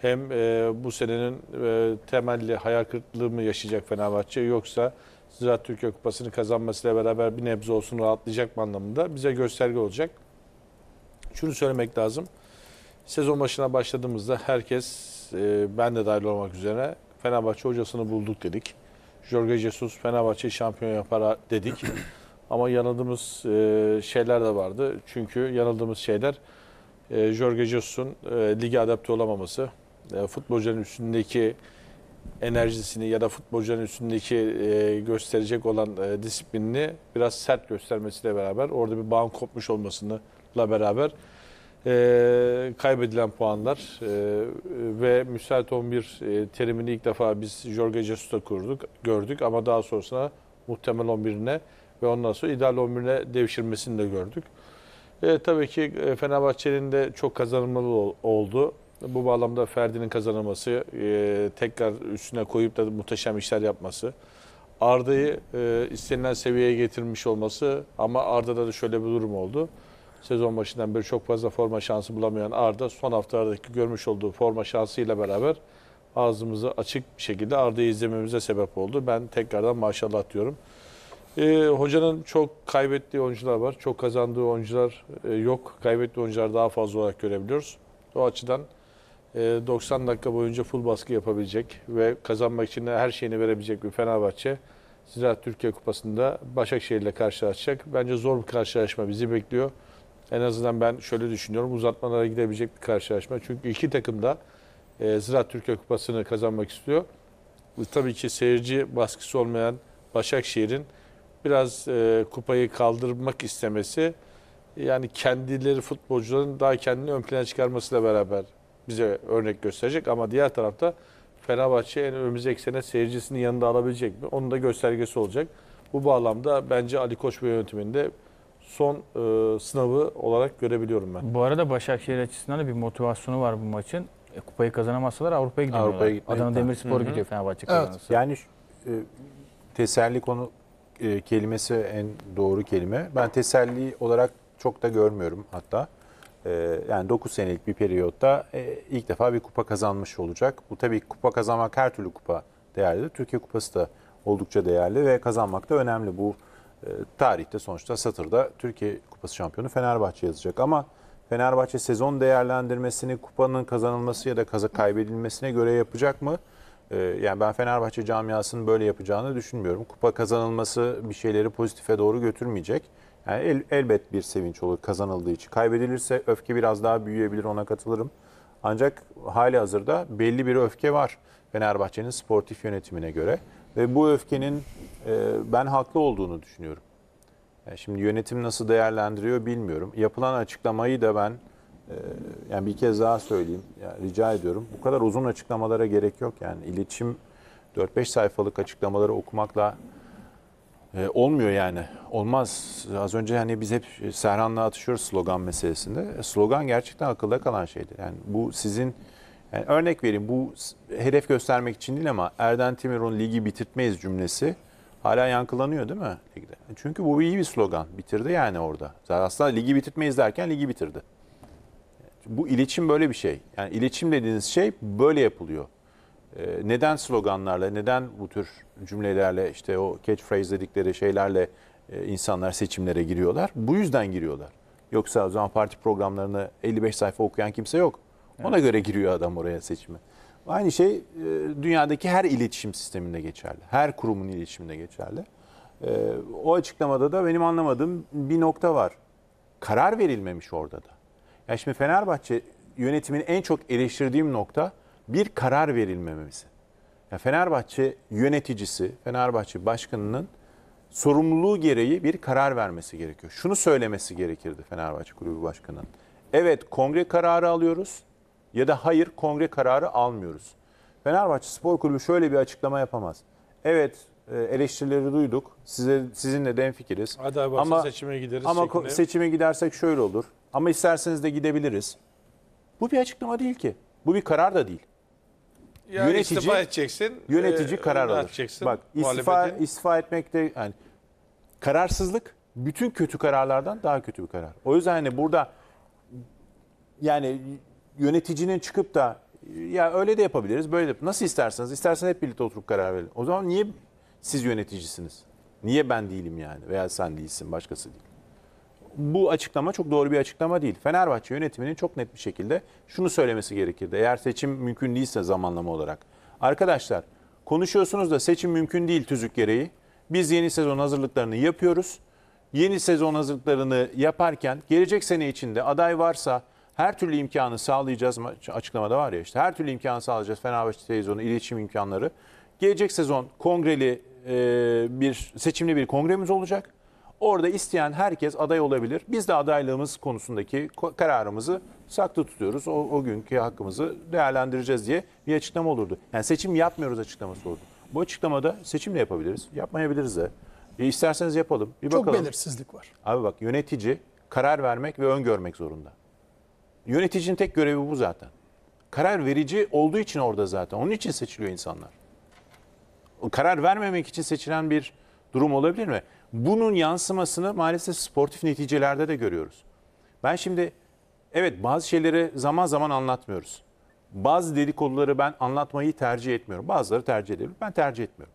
hem e, bu senenin e, temelli hayal kırıklığı mı yaşayacak Fenerbahçe yoksa Ziraat Türkiye Kupası'nı kazanmasıyla beraber bir nebze olsun rahatlayacak mı anlamında bize gösterge olacak. Şunu söylemek lazım. Sezon başına başladığımızda herkes, e, ben de dahil olmak üzere, Fenerbahçe hocasını bulduk dedik. Jorge Jesus Fenerbahçe'yi şampiyon yapar dedik. Ama yanıldığımız şeyler de vardı. Çünkü yanıldığımız şeyler Jorge Jesus'un lige adapte olamaması, futbolcuların üstündeki enerjisini ya da futbolcuların üstündeki gösterecek olan disiplinini biraz sert göstermesiyle beraber orada bir bağın kopmuş olmasıyla beraber E, kaybedilen puanlar e, ve müsait on bir e, terimini ilk defa biz Jorge Jesus'ta kurduk, gördük ama daha sonrasında muhtemel on birine ve ondan sonra ideal on birine devşirmesini de gördük. E, tabii ki Fenerbahçe'nin de çok kazanılmalı ol, oldu. Bu bağlamda Ferdi'nin kazanılması, e, tekrar üstüne koyup da muhteşem işler yapması, Arda'yı e, istenilen seviyeye getirmiş olması ama Arda'da da şöyle bir durum oldu. Sezon başından beri çok fazla forma şansı bulamayan Arda son haftalardaki görmüş olduğu forma şansıyla beraber ağzımızı açık bir şekilde Arda'yı izlememize sebep oldu. Ben tekrardan maşallah diyorum. Ee, hocanın çok kaybettiği oyuncular var. Çok kazandığı oyuncular e, yok. Kaybettiği oyuncular daha fazla olarak görebiliyoruz. O açıdan e, doksan dakika boyunca full baskı yapabilecek ve kazanmak için her şeyini verebilecek bir Fenerbahçe Ziraat Türkiye Kupası'nda Başakşehir ile karşılaşacak. Bence zor bir karşılaşma bizi bekliyor. En azından ben şöyle düşünüyorum, uzatmalara gidebilecek bir karşılaşma. Çünkü iki takım da e, Ziraat Türkiye Kupası'nı kazanmak istiyor. Tabii ki seyirci baskısı olmayan Başakşehir'in biraz e, kupayı kaldırmak istemesi, yani kendileri futbolcuların daha kendini ön plana çıkarmasıyla beraber bize örnek gösterecek. Ama diğer tarafta Fenerbahçe en önümüzdeki sene seyircisinin yanında alabilecek mi? Onun da göstergesi olacak. Bu bağlamda bence Ali Koç ve yönetiminde son e, sınavı olarak görebiliyorum ben. Bu arada Başakşehir açısından da bir motivasyonu var bu maçın. E, kupayı kazanamazsalar Avrupa'ya gidiyorlar. Adana Demirspor gidiyor Fenerbahçe kazanırsa. Evet. Yani e, teselli konu e, kelimesi en doğru kelime. Ben teselli olarak çok da görmüyorum hatta. E, yani dokuz senelik bir periyotta e, ilk defa bir kupa kazanmış olacak. Bu tabii kupa kazanmak her türlü kupa değerli. Türkiye Kupası da oldukça değerli ve kazanmak da önemli. Bu tarihte sonuçta satırda Türkiye Kupası şampiyonu Fenerbahçe yazacak ama Fenerbahçe sezon değerlendirmesini kupanın kazanılması ya da kaybedilmesine göre yapacak mı? Yani ben Fenerbahçe camiasının böyle yapacağını düşünmüyorum. Kupa kazanılması bir şeyleri pozitife doğru götürmeyecek. Yani el, elbet bir sevinç olur kazanıldığı için. Kaybedilirse öfke biraz daha büyüyebilir, ona katılırım. Ancak hali hazırda belli bir öfke var Fenerbahçe'nin sportif yönetimine göre. Ve bu öfkenin ben haklı olduğunu düşünüyorum. Yani şimdi yönetim nasıl değerlendiriyor bilmiyorum. Yapılan açıklamayı da ben yani bir kez daha söyleyeyim, yani rica ediyorum. Bu kadar uzun açıklamalara gerek yok. Yani iletişim dört beş sayfalık açıklamaları okumakla olmuyor yani. Olmaz. Az önce hani biz hep Serhan'la atışıyoruz slogan meselesinde. Slogan gerçekten akılda kalan şeydi. Yani bu sizin... Yani örnek vereyim, bu hedef göstermek için değil ama Erden Timur'un ligi bitirtmeyiz cümlesi hala yankılanıyor değil mi? Çünkü bu iyi bir slogan. Bitirdi yani orada. Zaten aslında ligi bitirtmeyiz derken ligi bitirdi. Bu iletişim böyle bir şey. Yani iletişim dediğiniz şey böyle yapılıyor. Neden sloganlarla, neden bu tür cümlelerle, işte o catchphrase dedikleri şeylerle insanlar seçimlere giriyorlar? Bu yüzden giriyorlar. Yoksa o zaman parti programlarını elli beş sayfa okuyan kimse yok. Ona evet. göre giriyor adam oraya seçime. Aynı şey dünyadaki her iletişim sisteminde geçerli. Her kurumun iletişiminde geçerli. O açıklamada da benim anlamadığım bir nokta var. Karar verilmemiş orada da. Yani şimdi Fenerbahçe yönetimini en çok eleştirdiğim nokta bir karar verilmemesi. Yani Fenerbahçe yöneticisi, Fenerbahçe başkanının sorumluluğu gereği bir karar vermesi gerekiyor. Şunu söylemesi gerekirdi Fenerbahçe Kulübü Başkanı'nın. Evet, kongre kararı alıyoruz ya da hayır, kongre kararı almıyoruz. Fenerbahçe Spor Kulübü şöyle bir açıklama yapamaz. Evet, eleştirileri duyduk. Size, sizinle denfikiriz. Hadi abi, ama seçime gideriz. Ama şeklinde. Seçime gidersek şöyle olur. Ama isterseniz de gidebiliriz. Bu bir açıklama değil ki. Bu bir karar da değil. Yani yönetici, istifa edeceksin. Yönetici e, karar alır. Bak, istifa, istifa etmek de yani kararsızlık bütün kötü kararlardan daha kötü bir karar. O yüzden hani burada yani yöneticinin çıkıp da ya öyle de yapabiliriz, böyle de nasıl isterseniz, isterseniz hep birlikte oturup karar verin. O zaman niye siz yöneticisiniz? Niye ben değilim yani? Veya sen değilsin, başkası değil. Bu açıklama çok doğru bir açıklama değil. Fenerbahçe yönetiminin çok net bir şekilde şunu söylemesi gerekirdi. Eğer seçim mümkün değilse zamanlama olarak. Arkadaşlar konuşuyorsunuz da seçim mümkün değil tüzük gereği. Biz yeni sezon hazırlıklarını yapıyoruz. Yeni sezon hazırlıklarını yaparken gelecek sene içinde aday varsa... Her türlü imkanı sağlayacağız. Açıklamada var ya işte. Her türlü imkanı sağlayacağız. Fenerbahçe televizyonu, iletişim imkanları. Gelecek sezon kongreli e, bir seçimli bir kongremiz olacak. Orada isteyen herkes aday olabilir. Biz de adaylığımız konusundaki kararımızı saklı tutuyoruz. O, o günkü hakkımızı değerlendireceğiz diye bir açıklama olurdu. Yani seçim yapmıyoruz açıklaması oldu. Bu açıklamada seçimle yapabiliriz, yapmayabiliriz de. E isterseniz yapalım, bir bakalım. Çok belirsizlik var. Abi bak, yönetici karar vermek ve öngörmek zorunda. Yöneticinin tek görevi bu zaten. Karar verici olduğu için orada zaten. Onun için seçiliyor insanlar. O karar vermemek için seçilen bir durum olabilir mi? Bunun yansımasını maalesef sportif neticelerde de görüyoruz. Ben şimdi, evet, bazı şeyleri zaman zaman anlatmıyoruz. Bazı dedikoduları ben anlatmayı tercih etmiyorum. Bazıları tercih ediyorum. Ben tercih etmiyorum.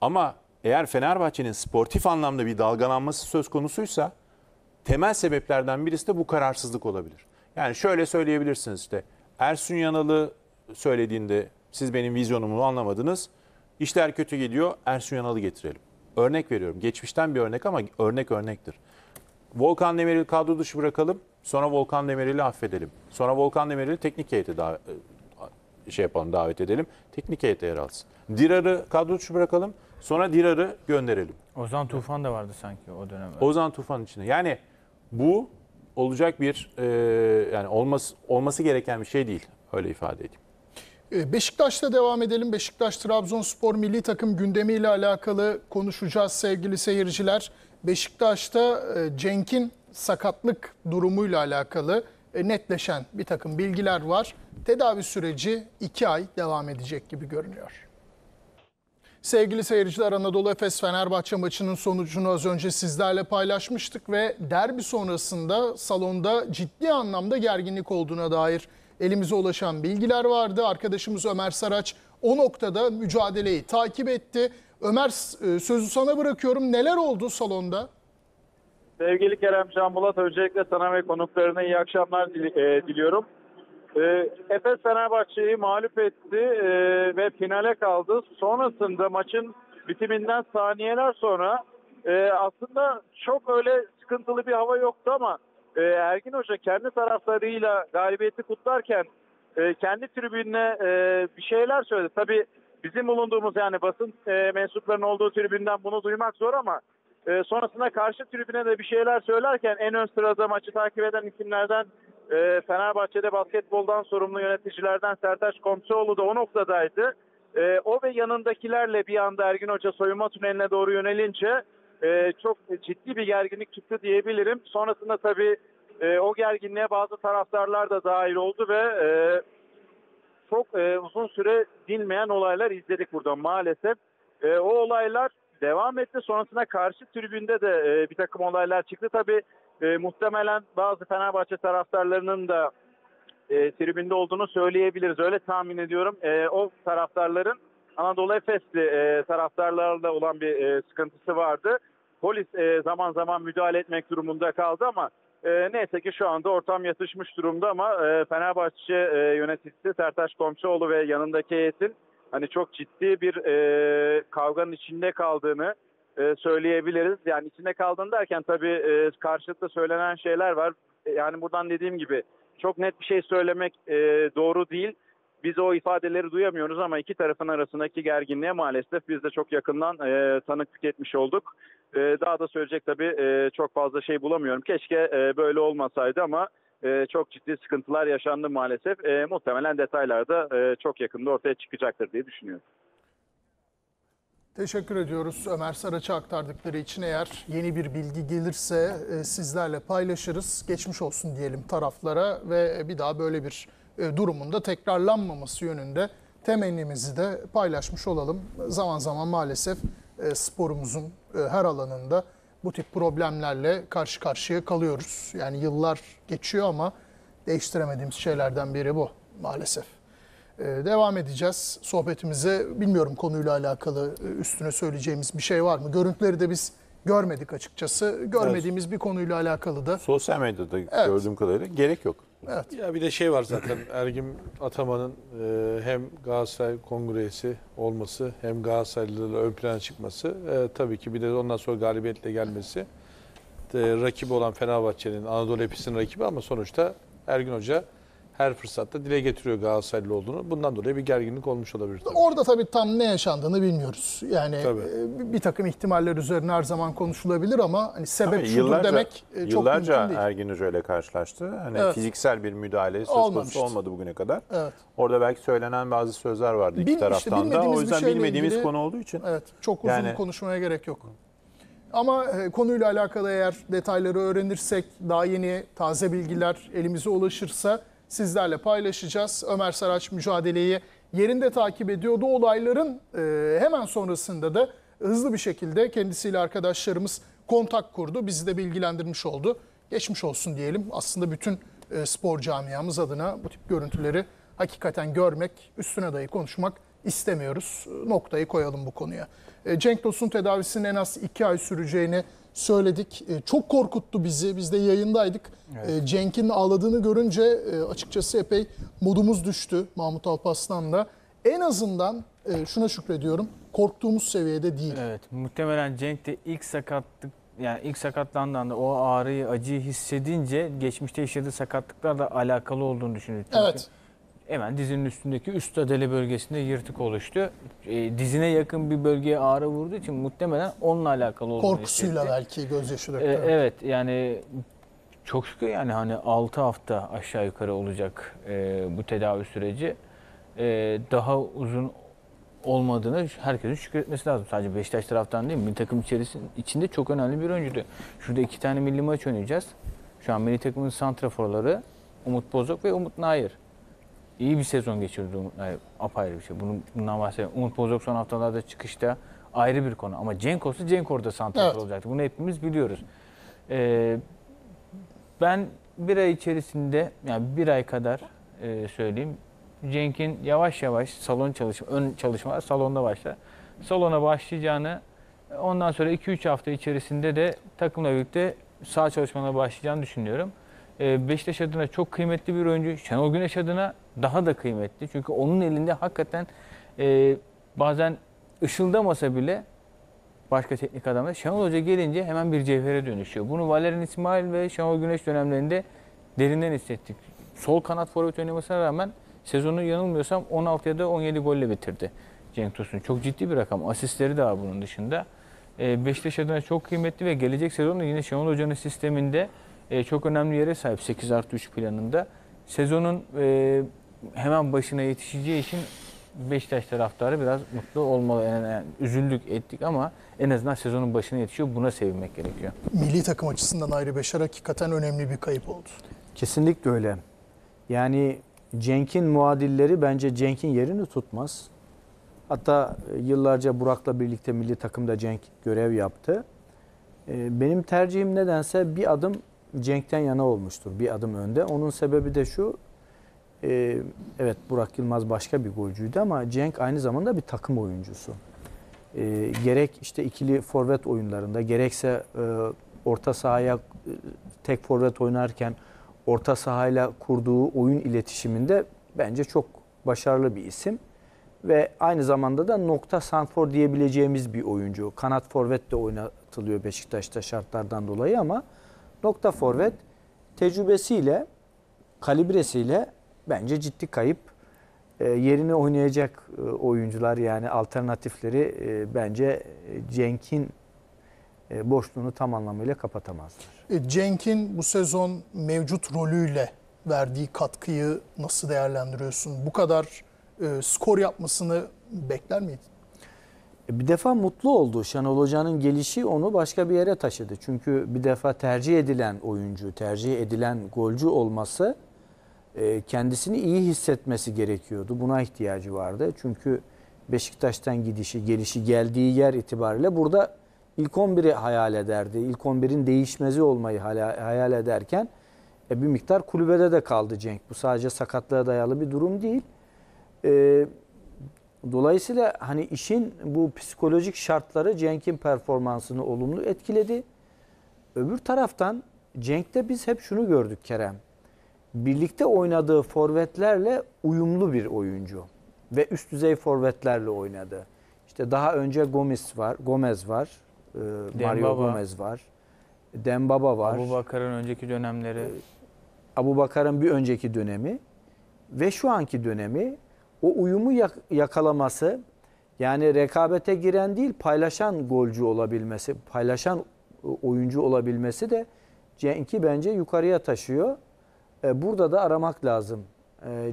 Ama eğer Fenerbahçe'nin sportif anlamda bir dalgalanması söz konusuysa, temel sebeplerden birisi de bu kararsızlık olabilir. Yani şöyle söyleyebilirsiniz işte, Ersun Yanal'ı söylediğinde siz benim vizyonumu anlamadınız, İşler kötü gidiyor, Ersun Yanal'ı getirelim. Örnek veriyorum, geçmişten bir örnek ama örnek örnektir. Volkan Demirel'i kadro dışı bırakalım, sonra Volkan Demirel'i affedelim. Sonra Volkan Demirel'i teknik heyete davet, şey yapalım, davet edelim, teknik heyete yer alsın. Dirar'ı kadro dışı bırakalım, sonra Dirar'ı gönderelim. Ozan Tufan da vardı sanki o dönemde. Ozan Tufan içinde. Yani bu olacak bir, e, yani olması, olması gereken bir şey değil. Öyle ifade edeyim. Beşiktaş'ta devam edelim. Beşiktaş Trabzonspor milli takım gündemiyle alakalı konuşacağız sevgili seyirciler. Beşiktaş'ta Cenk'in sakatlık durumuyla alakalı netleşen bir takım bilgiler var. Tedavi süreci iki ay devam edecek gibi görünüyor. Sevgili seyirciler, Anadolu Efes Fenerbahçe maçının sonucunu az önce sizlerle paylaşmıştık ve derbi sonrasında salonda ciddi anlamda gerginlik olduğuna dair elimize ulaşan bilgiler vardı. Arkadaşımız Ömer Saraç o noktada mücadeleyi takip etti. Ömer, sözü sana bırakıyorum. Neler oldu salonda? Sevgili Kerem, Can Bulat, öncelikle sana ve konuklarına iyi akşamlar diliyorum. Ee, Efes Fenerbahçe'yi mağlup etti e, ve finale kaldı. Sonrasında maçın bitiminden saniyeler sonra e, aslında çok öyle sıkıntılı bir hava yoktu ama e, Ergin Hoca kendi taraflarıyla galibiyeti kutlarken e, kendi tribününe e, bir şeyler söyledi. Tabii bizim bulunduğumuz, yani basın e, mensuplarının olduğu tribünden bunu duymak zor ama e, sonrasında karşı tribüne de bir şeyler söylerken en ön sırada maçı takip eden isimlerden, Fenerbahçe'de basketboldan sorumlu yöneticilerden Sertaç Komşuoğlu da o noktadaydı. O ve yanındakilerle bir anda Ergin Hoca soyunma tüneline doğru yönelince çok ciddi bir gerginlik çıktı diyebilirim. Sonrasında tabii o gerginliğe bazı taraftarlar da dahil oldu ve çok uzun süre dinmeyen olaylar izledik burada maalesef. O olaylar devam etti. Sonrasında karşı tribünde de bir takım olaylar çıktı. Tabii E, muhtemelen bazı Fenerbahçe taraftarlarının da e, tribünde olduğunu söyleyebiliriz. Öyle tahmin ediyorum. E, o taraftarların Anadolu Efesli e, taraftarlarla olan bir e, sıkıntısı vardı. Polis e, zaman zaman müdahale etmek durumunda kaldı ama e, neyse ki şu anda ortam yatışmış durumda ama e, Fenerbahçe e, yöneticisi Sertaç Komşuoğlu ve yanındaki heyetin hani çok ciddi bir e, kavganın içinde kaldığını söyleyebiliriz. Yani içinde kaldığını derken tabii karşılıklı söylenen şeyler var. Yani buradan dediğim gibi çok net bir şey söylemek doğru değil. Biz o ifadeleri duyamıyoruz ama iki tarafın arasındaki gerginliğe maalesef biz de çok yakından tanıklık etmiş olduk. Daha da söyleyecek tabii çok fazla şey bulamıyorum. Keşke böyle olmasaydı ama çok ciddi sıkıntılar yaşandı maalesef. Muhtemelen detaylar da çok yakında ortaya çıkacaktır diye düşünüyorum. Teşekkür ediyoruz Ömer Saraç'a aktardıkları için. Eğer yeni bir bilgi gelirse sizlerle paylaşırız. Geçmiş olsun diyelim taraflara ve bir daha böyle bir durumun da tekrarlanmaması yönünde temennimizi de paylaşmış olalım. Zaman zaman maalesef sporumuzun her alanında bu tip problemlerle karşı karşıya kalıyoruz. Yani yıllar geçiyor ama değiştiremediğimiz şeylerden biri bu maalesef. Devam edeceğiz sohbetimize. Bilmiyorum konuyla alakalı üstüne söyleyeceğimiz bir şey var mı? Görüntüleri de biz görmedik açıkçası. Görmediğimiz evet. Bir konuyla alakalı da. Sosyal medyada evet. Gördüğüm kadarıyla gerek yok. Evet. Ya bir de şey var zaten. Ergin Ataman'ın hem Galatasaray Kongresi olması hem Galatasaraylılarla ön plana çıkması. Tabii ki bir de ondan sonra galibiyetle gelmesi. Rakibi olan Fenerbahçe'nin, Anadolu Efes'in rakibi ama sonuçta Ergin Hoca her fırsatta dile getiriyor Galatasaraylı olduğunu. Bundan dolayı bir gerginlik olmuş olabilir. Tabii. Orada tabii tam ne yaşandığını bilmiyoruz. Yani e, bir takım ihtimaller üzerine her zaman konuşulabilir ama hani sebep tabii, şudur yıllarca, demek e, çok mümkün değil. Yıllarca Ergin Hoca ile karşılaştı. Hani evet. Fiziksel bir müdahale söz konusu olmadı bugüne kadar. Evet. Orada belki söylenen bazı sözler vardı Bil, iki taraftan işte da. O yüzden bilmediğimiz ilgili, konu olduğu için. Evet, çok uzun yani, konuşmaya gerek yok. Ama konuyla alakalı eğer detayları öğrenirsek, daha yeni taze bilgiler elimize ulaşırsa sizlerle paylaşacağız. Ömer Saraç mücadeleyi yerinde takip ediyordu. Olayların hemen sonrasında da hızlı bir şekilde kendisiyle arkadaşlarımız kontak kurdu. Bizi de bilgilendirmiş oldu. Geçmiş olsun diyelim. Aslında bütün spor camiamız adına bu tip görüntüleri hakikaten görmek, üstüne dahi konuşmak istemiyoruz. Noktayı koyalım bu konuya. Cenk Tosun tedavisinin en az iki ay süreceğini söyledik. Çok korkuttu bizi. Biz de yayındaydık. Evet. Cenk'in ağladığını görünce açıkçası epey modumuz düştü Mahmut Alparslan'la. En azından şuna şükrediyorum. Korktuğumuz seviyede değil. Evet. Muhtemelen Cenk de ilk sakatlık yani ilk sakatlandığında o ağrıyı, acıyı hissedince geçmişte yaşadığı sakatlıklarla alakalı olduğunu düşündük. Evet. Hemen dizinin üstündeki üst adale bölgesinde yırtık oluştu. E, dizine yakın bir bölgeye ağrı vurduğu için muhtemelen onunla alakalı olduğunu korkusuyla hissetti. Belki gözyaşı döktü. E, evet yani çok şükür yani hani altı hafta aşağı yukarı olacak e, bu tedavi süreci. E, daha uzun olmadığını herkesin şükretmesi lazım. Sadece Beşiktaş taraftan değil mi? Milli takım içerisinde içinde çok önemli bir oyuncuydu. Şurada iki tane milli maç oynayacağız. Şu an milli takımın santraforları Umut Bozok ve Umut Nayır. İyi bir sezon geçirdi Umut Nayır. Apayrı bir şey. Bunu, bundan bahsedeyim. Umut Bozok son haftalarda çıkışta ayrı bir konu. Ama Cenk olsa Cenk orada santrafor evet. olacaktı. Bunu hepimiz biliyoruz. Ee, ben bir ay içerisinde, yani bir ay kadar e, söyleyeyim. Cenk'in yavaş yavaş salon çalışma, ön çalışmalar salonda başlar. Salona başlayacağını, ondan sonra iki üç hafta içerisinde de takımla birlikte saha çalışmalarına başlayacağını düşünüyorum. Beşiktaş adına çok kıymetli bir oyuncu. Şenol Güneş adına daha da kıymetli. Çünkü onun elinde hakikaten e, bazen ışıldamasa bile başka teknik adamlar. Şenol Hoca gelince hemen bir cevhere dönüşüyor. Bunu Valerian İsmail ve Şenol Güneş dönemlerinde derinden hissettik. Sol kanat forvet oynamasına rağmen sezonu yanılmıyorsam on altı ya da on yedi golle bitirdi Cenk Tosun. Çok ciddi bir rakam. Asistleri de var bunun dışında. E, Beşiktaş adına çok kıymetli ve gelecek sezonda yine Şenol Hoca'nın sisteminde Ee, çok önemli yere sahip sekiz artı üç planında. Sezonun e, hemen başına yetişeceği için Beşiktaş taraftarı biraz mutlu olmalı. Yani, yani, üzüldük ettik ama en azından sezonun başına yetişiyor. Buna sevinmek gerekiyor. Milli takım açısından Hayri Beşer hakikaten önemli bir kayıp oldu. Kesinlikle öyle. Yani Cenk'in muadilleri bence Cenk'in yerini tutmaz. Hatta yıllarca Burak'la birlikte milli takımda Cenk görev yaptı. Ee, benim tercihim nedense bir adım Cenk'ten yana olmuştur, bir adım önde. Onun sebebi de şu, e, evet Burak Yılmaz başka bir golcüydü ama Cenk aynı zamanda bir takım oyuncusu. E, gerek işte ikili forvet oyunlarında, gerekse e, orta sahaya e, tek forvet oynarken orta sahayla kurduğu oyun iletişiminde bence çok başarılı bir isim. Ve aynı zamanda da nokta santrfor diyebileceğimiz bir oyuncu. Kanat forvet de oynatılıyor Beşiktaş'ta şartlardan dolayı ama nokta forvet tecrübesiyle, kalibresiyle bence ciddi kayıp. E, yerini oynayacak e, oyuncular yani alternatifleri e, bence Cenk'in e, boşluğunu tam anlamıyla kapatamazlar. E, Cenk'in bu sezon mevcut rolüyle verdiği katkıyı nasıl değerlendiriyorsun? Bu kadar e, skor yapmasını bekler miydin? Bir defa mutlu oldu. Şenol Hoca'nın gelişi onu başka bir yere taşıdı. Çünkü bir defa tercih edilen oyuncu, tercih edilen golcü olması kendisini iyi hissetmesi gerekiyordu. Buna ihtiyacı vardı. Çünkü Beşiktaş'tan gidişi, gelişi geldiği yer itibariyle burada ilk on biri hayal ederdi. İlk on birin değişmezi olmayı hayal ederken bir miktar kulübede de kaldı Cenk. Bu sadece sakatlığa dayalı bir durum değil. Evet. Dolayısıyla hani işin bu psikolojik şartları Cenk'in performansını olumlu etkiledi. Öbür taraftan Cenk'te biz hep şunu gördük Kerem. Birlikte oynadığı forvetlerle uyumlu bir oyuncu. Ve üst düzey forvetlerle oynadı. İşte daha önce Gomis var, Gomez var. E, Mario Gomez var. Dembaba var. Abubakar'ın önceki dönemleri. Abubakar'ın bir önceki dönemi. ve şu anki dönemi o uyumu yakalaması, yani rekabete giren değil paylaşan golcü olabilmesi, paylaşan oyuncu olabilmesi de Cenk'i bence yukarıya taşıyor. Burada da aramak lazım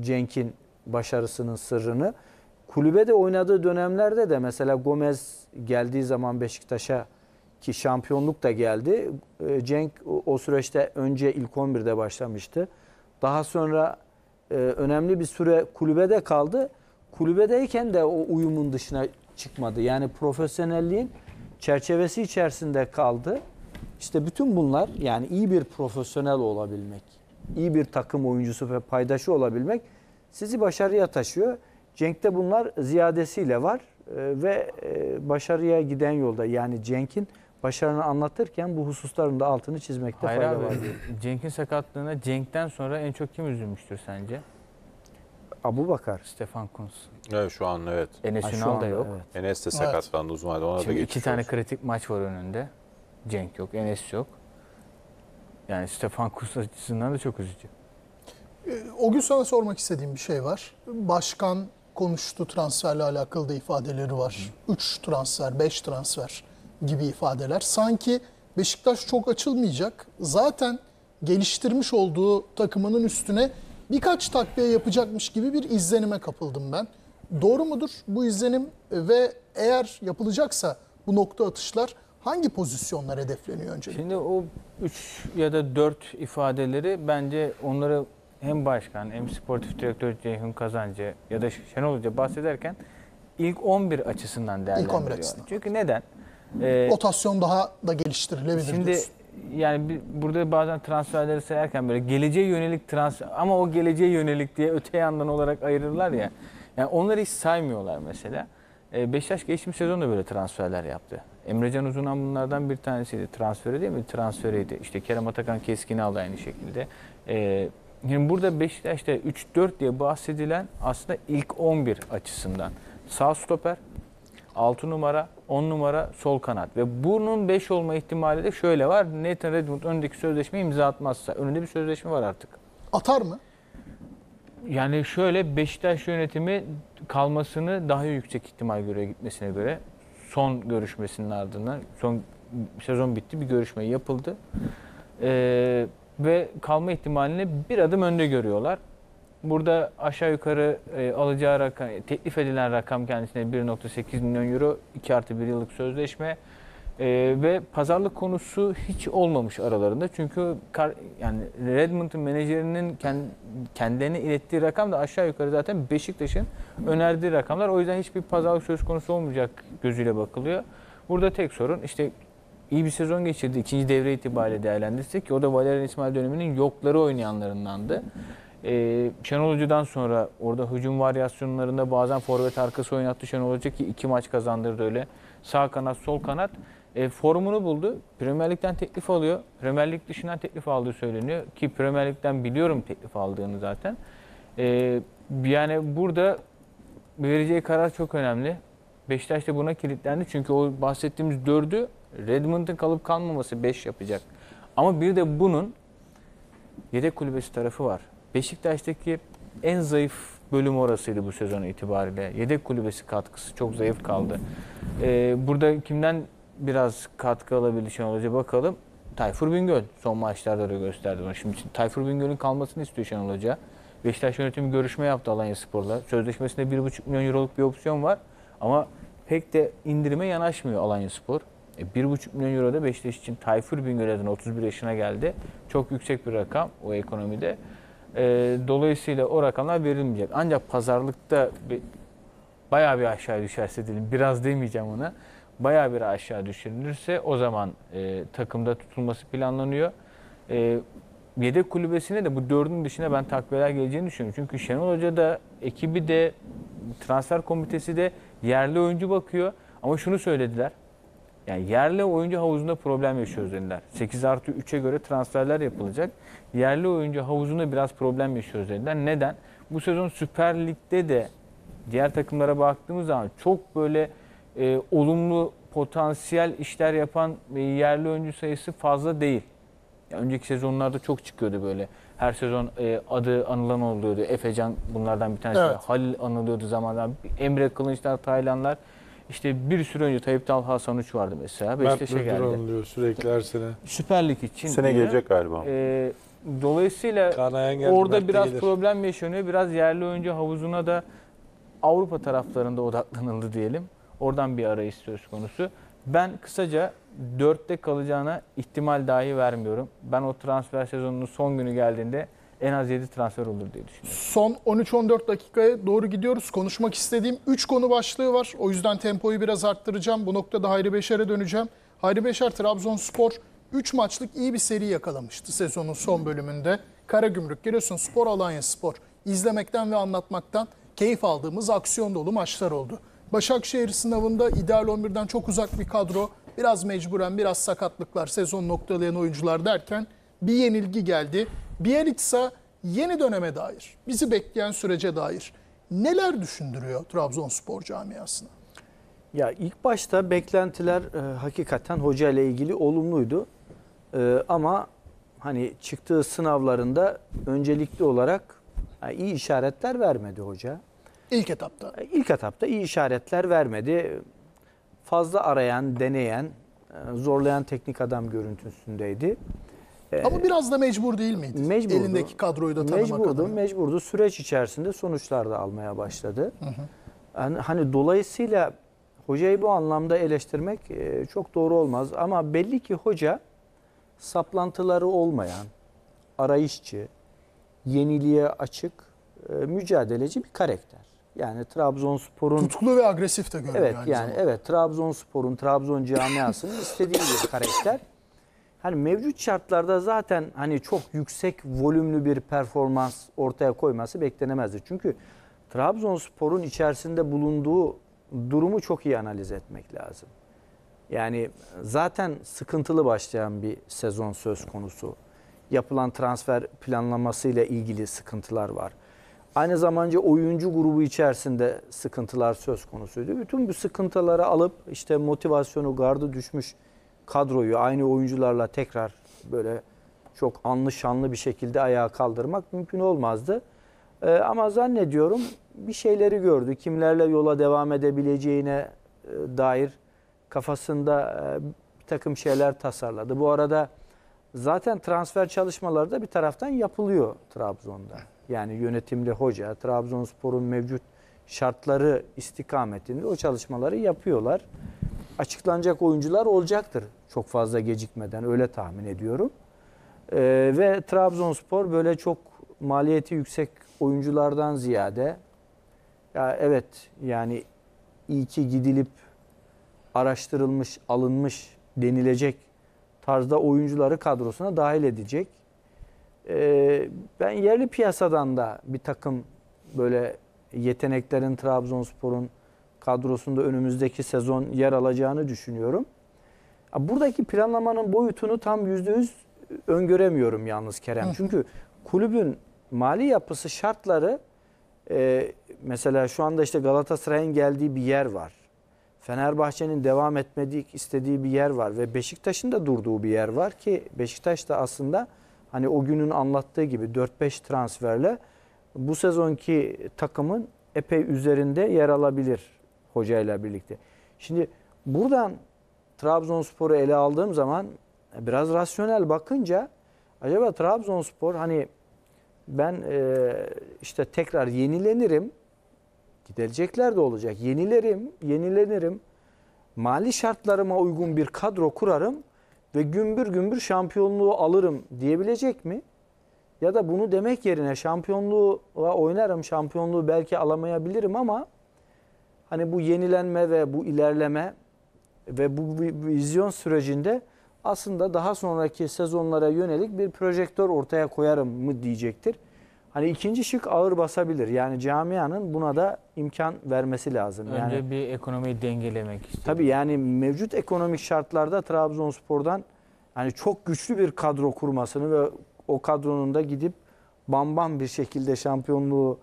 Cenk'in başarısının sırrını. Kulübede oynadığı dönemlerde de mesela Gomez geldiği zaman Beşiktaş'a, ki şampiyonluk da geldi. Cenk o süreçte önce ilk on birde başlamıştı. Daha sonra önemli bir süre kulübede kaldı. Kulübedeyken de o uyumun dışına çıkmadı. Yani profesyonelliğin çerçevesi içerisinde kaldı. İşte bütün bunlar, yani iyi bir profesyonel olabilmek, iyi bir takım oyuncusu ve paydaşı olabilmek sizi başarıya taşıyor. Cenk'te bunlar ziyadesiyle var ve başarıya giden yolda, yani Cenk'in başarını anlatırken bu hususların da altını çizmekte Hayır fayda abi, var. Cenk'in sakatlığına Cenk'ten sonra en çok kim üzülmüştür sence? Abubakar. Stefan Kuntz. Evet, şu an evet. Enes Ünal da yok. Evet. Enes de sakatlandı, uzun halde, ona da geçiyoruz. İki tane kritik maç var önünde. Cenk yok, Enes yok. Yani Stefan Kuntz açısından da çok üzücü. O gün sana sormak istediğim bir şey var. Başkan konuştu, transferle alakalı da ifadeleri var. Üç transfer, beş transfer gibi ifadeler. Sanki Beşiktaş çok açılmayacak. Zaten geliştirmiş olduğu takımının üstüne birkaç takviye yapacakmış gibi bir izlenime kapıldım ben. Doğru mudur bu izlenim ve eğer yapılacaksa bu nokta atışlar hangi pozisyonlar hedefleniyor öncelikle? Şimdi o üç ya da dört ifadeleri bence onları hem başkan hem sportif direktör Ceyhun Kazancı ya da Şenol Hoca bahsederken ilk on bir açısından değerlendiriyor. İlk on bir açısından. Çünkü neden? Ee, Rotasyon daha da geliştirilebilir şimdi diyorsun. Yani burada bazen transferleri sayarken böyle geleceğe yönelik transfer, ama o geleceğe yönelik diye öte yandan olarak ayırırlar ya. Yani onları hiç saymıyorlar mesela. Ee, Beşiktaş geçmiş sezonda böyle transferler yaptı. Emrecan Uzunan bunlardan bir tanesiydi. Transferi değil mi? Transferiydi. İşte Kerem Atakan Keskin'i aldı aynı şekilde. Ee, Şimdi burada Beşiktaş'ta üç dört diye bahsedilen aslında ilk on bir açısından. Sağ stoper, altı numara, on numara, sol kanat. Ve bunun beş olma ihtimali de şöyle var. Nathan Redmond önündeki sözleşme imza atmazsa. Önünde bir sözleşme var artık. Atar mı? Yani şöyle, Beşiktaş yönetimi kalmasını daha yüksek ihtimal göre gitmesine göre. Son görüşmesinin ardından, son sezon bitti, bir görüşme yapıldı. Eee... Ve kalma ihtimalini bir adım önde görüyorlar. Burada aşağı yukarı e, alacağı rakam, teklif edilen rakam kendisine bir nokta sekiz milyon euro, iki artı bir yıllık sözleşme e, ve pazarlık konusu hiç olmamış aralarında. Çünkü kar, yani Redmond'un menajerinin kend, kendilerine ilettiği rakam da aşağı yukarı zaten Beşiktaş'ın önerdiği rakamlar. O yüzden hiçbir pazarlık söz konusu olmayacak gözüyle bakılıyor. Burada tek sorun işte. İyi bir sezon geçirdi. İkinci devre itibariyle değerlendirsek ki o da Valerian İsmail döneminin yokları oynayanlarındandı. Ee, Şenol Hoca'dan sonra orada hücum varyasyonlarında bazen forvet arkası oynattı Şenol Hoca, ki iki maç kazandırdı öyle. Sağ kanat, sol kanat e, formunu buldu. Premier Lig'den teklif alıyor. Premier Lig dışından teklif aldığı söyleniyor ki Premier Lig'den biliyorum teklif aldığını zaten. E, yani burada vereceği karar çok önemli. Beşiktaş da buna kilitlendi çünkü o bahsettiğimiz dördü Redmond'un kalıp kalmaması beş yapacak. Ama bir de bunun yedek kulübesi tarafı var. Beşiktaş'taki en zayıf bölüm orasıydı bu sezon itibariyle. Yedek kulübesi katkısı çok zayıf kaldı. Ee, burada kimden biraz katkı alabileceğini olacak bakalım. Tayfur Bingöl son maçlarda da gösterdi bunu. Şimdi Tayfur Bingöl'ün kalmasını istiyor Şenol Hoca. Beşiktaş yönetimi görüşme yaptı Alanyaspor'la. Sözleşmesinde bir buçuk milyon euroluk bir opsiyon var. Ama pek de indirime yanaşmıyor Alanyaspor. bir buçuk milyon euro da Beşiktaş için Tayfur Bingöl'den otuz bir yaşına geldi. Çok yüksek bir rakam o ekonomide. E, dolayısıyla o rakamlar verilmeyecek. Ancak pazarlıkta bir, bayağı bir aşağı düşerse diyelim, biraz demeyeceğim ona. Bayağı bir aşağı düşürülürse o zaman e, takımda tutulması planlanıyor. E, yedek kulübesine de bu dördünün dışında ben takviyeler geleceğini düşünüyorum. Çünkü Şenol Hoca da, ekibi de, transfer komitesi de yerli oyuncu bakıyor. Ama şunu söylediler. Yani yerli oyuncu havuzunda problem yaşıyoruz dediler. sekiz artı üçe göre transferler yapılacak. Yerli oyuncu havuzunda biraz problem yaşıyoruz dediler. Neden? Bu sezon Süper Lig'de de diğer takımlara baktığımız zaman çok böyle e, olumlu potansiyel işler yapan e, yerli oyuncu sayısı fazla değil. Önceki sezonlarda çok çıkıyordu böyle. Her sezon e, adı anılan oluyordu. Efecan bunlardan bir tanesi. Evet. Halil anılıyordu zamanlar. Emre Kılınçlar, Taylanlar. İşte bir süre önce Tayyip Talha Sanuç vardı mesela. Beşiktaş'a geldi. Mert Müldür anılıyor sürekli her sene. Süper Lig için. Sene diye, gelecek galiba. E, dolayısıyla geldi, orada Mert biraz gelir. problem yaşanıyor. Biraz yerli oyuncu havuzuna da Avrupa taraflarında odaklanıldı diyelim. Oradan bir arayış söz konusu. Ben kısaca dörtte kalacağına ihtimal dahi vermiyorum. Ben o transfer sezonunun son günü geldiğinde en az yedi transfer olur diye düşünüyorum. Son on üç on dört dakikaya doğru gidiyoruz. Konuşmak istediğim üç konu başlığı var. O yüzden tempoyu biraz arttıracağım. Bu noktada Hayri Beşer'e döneceğim. Hayri Beşer, Trabzonspor üç maçlık iyi bir seri yakalamıştı sezonun son bölümünde. Karagümrük, Giresunspor, Alanyaspor. İzlemekten ve anlatmaktan keyif aldığımız aksiyon dolu maçlar oldu. Başakşehir sınavında ideal on birden çok uzak bir kadro, biraz mecburen, biraz sakatlıklar, sezon noktalayan oyuncular derken bir yenilgi geldi. Bielitsa yeni döneme dair, bizi bekleyen sürece dair neler düşündürüyor Trabzonspor camiasına? Ya ilk başta beklentiler e, hakikaten hoca ile ilgili olumluydu. E, ama hani çıktığı sınavlarında öncelikli olarak yani iyi işaretler vermedi hoca. İlk etapta. İlk etapta iyi işaretler vermedi. Fazla arayan, deneyen, zorlayan teknik adam görüntüsündeydi. Ama ee, biraz da mecbur değil miydi? Mecburdu. Elindeki kadroyu da tanımak mecburdu, adına. Mecburdu. Süreç içerisinde sonuçlar da almaya başladı. Hı hı. Yani, hani dolayısıyla hocayı bu anlamda eleştirmek çok doğru olmaz. Ama belli ki hoca saplantıları olmayan, arayışçı, yeniliğe açık, mücadeleci bir karakter. Yani Trabzonspor'un... Tutkulu ve agresif de görünüyor. Evet, yani zamanda. Evet, Trabzonspor'un, Trabzon camiasının istediği bir karakter. Hani mevcut şartlarda zaten hani çok yüksek volümlü bir performans ortaya koyması beklenemezdi. Çünkü Trabzonspor'un içerisinde bulunduğu durumu çok iyi analiz etmek lazım. Yani zaten sıkıntılı başlayan bir sezon söz konusu. Yapılan transfer planlamasıyla ilgili sıkıntılar var. Aynı zamanda oyuncu grubu içerisinde sıkıntılar söz konusuydu. Bütün bu sıkıntıları alıp işte motivasyonu, gardı düşmüş kadroyu aynı oyuncularla tekrar böyle çok anlı şanlı bir şekilde ayağa kaldırmak mümkün olmazdı. Ee, ama zannediyorum bir şeyleri gördü. Kimlerle yola devam edebileceğine dair kafasında bir takım şeyler tasarladı. Bu arada zaten transfer çalışmaları da bir taraftan yapılıyor Trabzon'da. Yani yönetimli hoca, Trabzonspor'un mevcut şartları istikametinde o çalışmaları yapıyorlar. Açıklanacak oyuncular olacaktır çok fazla gecikmeden, öyle tahmin ediyorum. Ee, ve Trabzonspor böyle çok maliyeti yüksek oyunculardan ziyade, ya evet yani iyi ki gidilip araştırılmış, alınmış denilecek tarzda oyuncuları kadrosuna dahil edecek. Ben yerli piyasadan da bir takım böyle yeteneklerin Trabzonspor'un kadrosunda önümüzdeki sezon yer alacağını düşünüyorum. Buradaki planlamanın boyutunu tam yüzde yüz öngöremiyorum yalnız Kerem. Hı. Çünkü kulübün mali yapısı, şartları mesela şu anda işte Galatasaray'ın geldiği bir yer var. Fenerbahçe'nin devam etmediği, istediği bir yer var ve Beşiktaş'ın da durduğu bir yer var ki Beşiktaş da aslında hani o günün anlattığı gibi dört beş transferle bu sezonki takımın epey üzerinde yer alabilir hocayla birlikte. Şimdi buradan Trabzonspor'u ele aldığım zaman biraz rasyonel bakınca acaba Trabzonspor hani ben işte tekrar yenilenirim, gidelecekler de olacak. Yenilerim, yenilenirim, mali şartlarıma uygun bir kadro kurarım ve gümbür gümbür şampiyonluğu alırım diyebilecek mi? Ya da bunu demek yerine şampiyonluğa oynarım, şampiyonluğu belki alamayabilirim ama hani bu yenilenme ve bu ilerleme ve bu vizyon sürecinde aslında daha sonraki sezonlara yönelik bir projektör ortaya koyarım mı diyecektir. Hani ikinci şık ağır basabilir. Yani camianın buna da imkan vermesi lazım. Önce yani, bir ekonomiyi dengelemek istiyor. Tabii yani mevcut ekonomik şartlarda Trabzonspor'dan hani çok güçlü bir kadro kurmasını ve o kadronun da gidip bam bam bir şekilde şampiyonluğu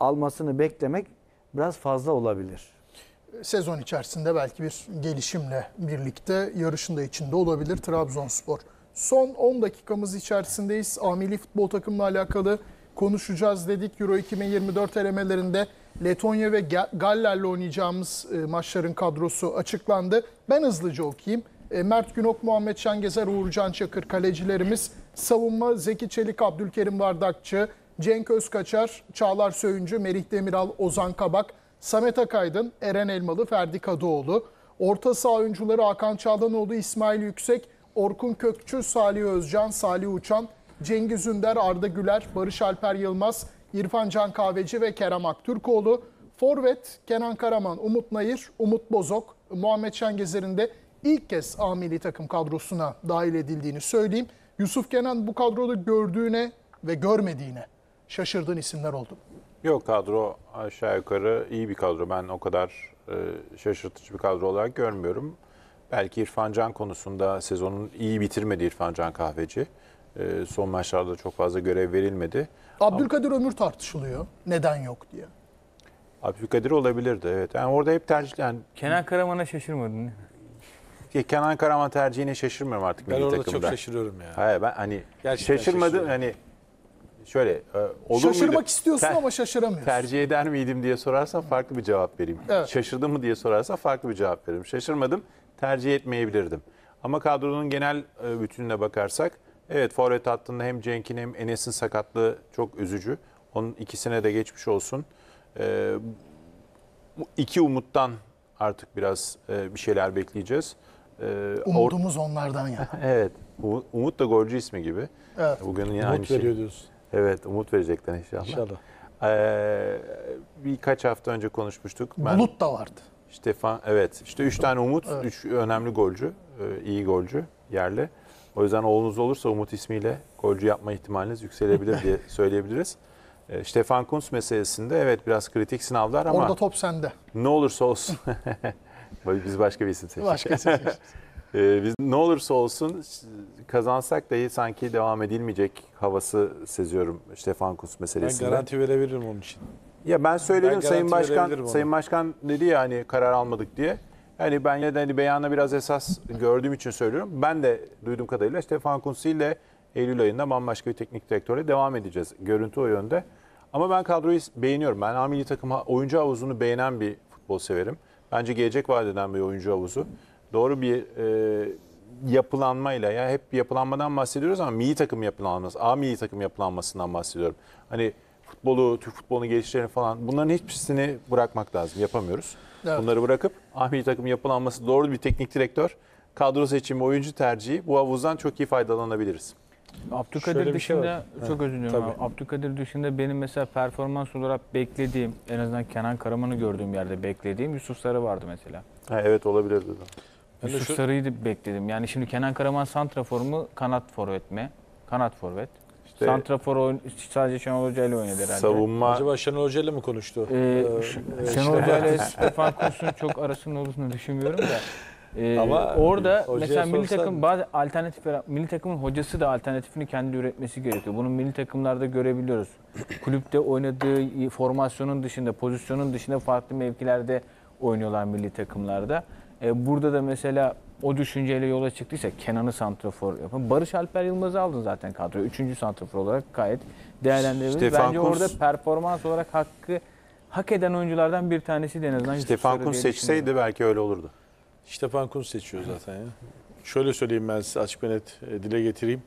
almasını beklemek biraz fazla olabilir. Sezon içerisinde belki bir gelişimle birlikte yarışın da içinde olabilir Trabzonspor. Son on dakikamız içerisindeyiz. A Milli Futbol takımla alakalı konuşacağız dedik. Euro iki bin yirmi dört elemelerinde Letonya ve Galler'le oynayacağımız maçların kadrosu açıklandı. Ben hızlıca okuyayım. Mert Günok, Muhammed Şengezer, Uğurcan Çakır kalecilerimiz. Savunma Zeki Çelik, Abdülkerim Bardakçı, Cenk Özkaçar, Çağlar Söyüncü, Merih Demiral, Ozan Kabak, Samet Akaydın, Eren Elmalı, Ferdi Kadıoğlu. Orta saha oyuncuları Hakan Çağlanoğlu, İsmail Yüksek, Orkun Kökçü, Salih Özcan, Salih Uçan, Cengiz Ünder, Arda Güler, Barış Alper Yılmaz, İrfan Can Kahveci ve Kerem Aktürkoğlu. Forvet Kenan Karaman, Umut Nayır, Umut Bozok, Muhammed Şengezer'in de ilk kez A Milli takım kadrosuna dahil edildiğini söyleyeyim. Yusuf Kenan, bu kadroda gördüğüne ve görmediğine şaşırdığın isimler oldu. Yok, kadro aşağı yukarı iyi bir kadro. Ben o kadar e, şaşırtıcı bir kadro olarak görmüyorum. Belki İrfan Can konusunda sezonun iyi bitirmedi İrfan Can Kahveci. E, son maçlarda çok fazla görev verilmedi. Abdülkadir Ama, Ömür tartışılıyor. Neden yok diye. Abdülkadir olabilirdi, evet. Yani orada hep tercih... Yani... Kenan Karaman'a şaşırmadın. Kenan Karaman tercihine şaşırmıyorum artık. Ben orada takımda çok şaşırıyorum ya. Hayır, ben hani gerçekten şaşırmadım hani. Şöyle, olur şaşırmak muydu? istiyorsun Ter, ama şaşıramıyorsun. Tercih eder miydim diye sorarsan farklı bir cevap vereyim. Evet. Şaşırdım mı diye sorarsan farklı bir cevap veririm. Şaşırmadım, tercih etmeyebilirdim. Ama kadronun genel bütününe bakarsak, evet, forvet hattında hem Cenk'in hem Enes'in sakatlığı çok üzücü. Onun ikisine de geçmiş olsun. Ee, iki umuttan artık biraz bir şeyler bekleyeceğiz. Ee, Umudumuz onlardan ya. Evet, Umut da golcü ismi gibi. Evet. Bugün yine aynı şey. Veriyor diyorsun. Evet, umut verecekler inşallah. İnşallah. Ee, birkaç hafta önce konuşmuştuk. Ben, Bulut da vardı. Stefan, evet. İşte üç tane Umut, evet. Üç önemli golcü, iyi golcü, yerli. O yüzden oğlunuz olursa Umut ismiyle golcü yapma ihtimaliniz yükselebilir diye söyleyebiliriz. Ee, Stefan Kuntz meselesinde evet biraz kritik sınavlar ama... Orada top sende. Ne olursa olsun. Biz başka bir isim seçeceğiz. Başka seçeceğiz. Biz ne olursa olsun kazansak dahi sanki devam edilmeyecek havası seziyorum Stefan Kuntz meselesinde. Ben garanti verebilirim onun için. Ya ben söyledim, ben Sayın Başkan Sayın Başkan dedi ya hani karar almadık diye. Yani ben de hani beyana biraz esas gördüğüm için söylüyorum. Ben de duyduğum kadarıyla Stefan Kuntz ile Eylül ayında bambaşka bir teknik direktörle devam edeceğiz. Görüntü o yönde. Ama ben kadroyu beğeniyorum. Ben A Milli takım oyuncu havuzunu beğenen bir futbol severim. Bence gelecek vadeden bir oyuncu havuzu. Doğru bir e, yapılanmayla, ya hep yapılanmadan bahsediyoruz ama milli takım yapılanması, A milli takım yapılanmasından bahsediyorum. Hani futbolu, Türk futbolunu geliştirelim falan, bunların hiçbirisini bırakmak lazım. Yapamıyoruz. Evet. Bunları bırakıp A milli takım yapılanması, doğru bir teknik direktör, kadro seçimi, oyuncu tercihi, bu havuzdan çok iyi faydalanabiliriz. Abdülkadir dışında şey çok özür diliyorum. Abdülkadir dışında benim mesela performans olarak beklediğim, en azından Kenan Karaman'ı gördüğüm yerde beklediğim Yusuf Sarı vardı mesela. Ha, evet, olabilir dedim. Yusuf şu... Sarı'yı bekledim. Yani şimdi Kenan Karaman santrafor mu, kanat forvet mi? Kanat forvet. İşte santrafor oyun, sadece Şenol Hoca ile oynadı herhalde. Savunma. Acaba Şenol Hoca ile mi konuştu? Ee, ee, Şenol Hoca ile Stefan Kuntz'un çok arasının olduğunu düşünmüyorum da. Ee, Ama orada mesela milli takım bazı alternatif, milli takımın hocası da alternatifini kendi üretmesi gerekiyor. Bunu milli takımlarda görebiliyoruz. Kulüpte oynadığı formasyonun dışında, pozisyonun dışında farklı mevkilerde oynuyorlar milli takımlarda. Ee, burada da mesela o düşünceyle yola çıktıysa Kenan'ı santrafor yapın. Barış Alper Yılmaz'ı aldın zaten kadroya. Üçüncü santrafor olarak gayet değerlendirebiliriz. Stefan Bence Kuntz... orada performans olarak hakkı hak eden oyunculardan bir tanesi de en azından. Stefan Kuntz seçseydi belki öyle olurdu. Stefan Kuntz seçiyor zaten ya. Şöyle söyleyeyim, ben size açık ve net dile getireyim.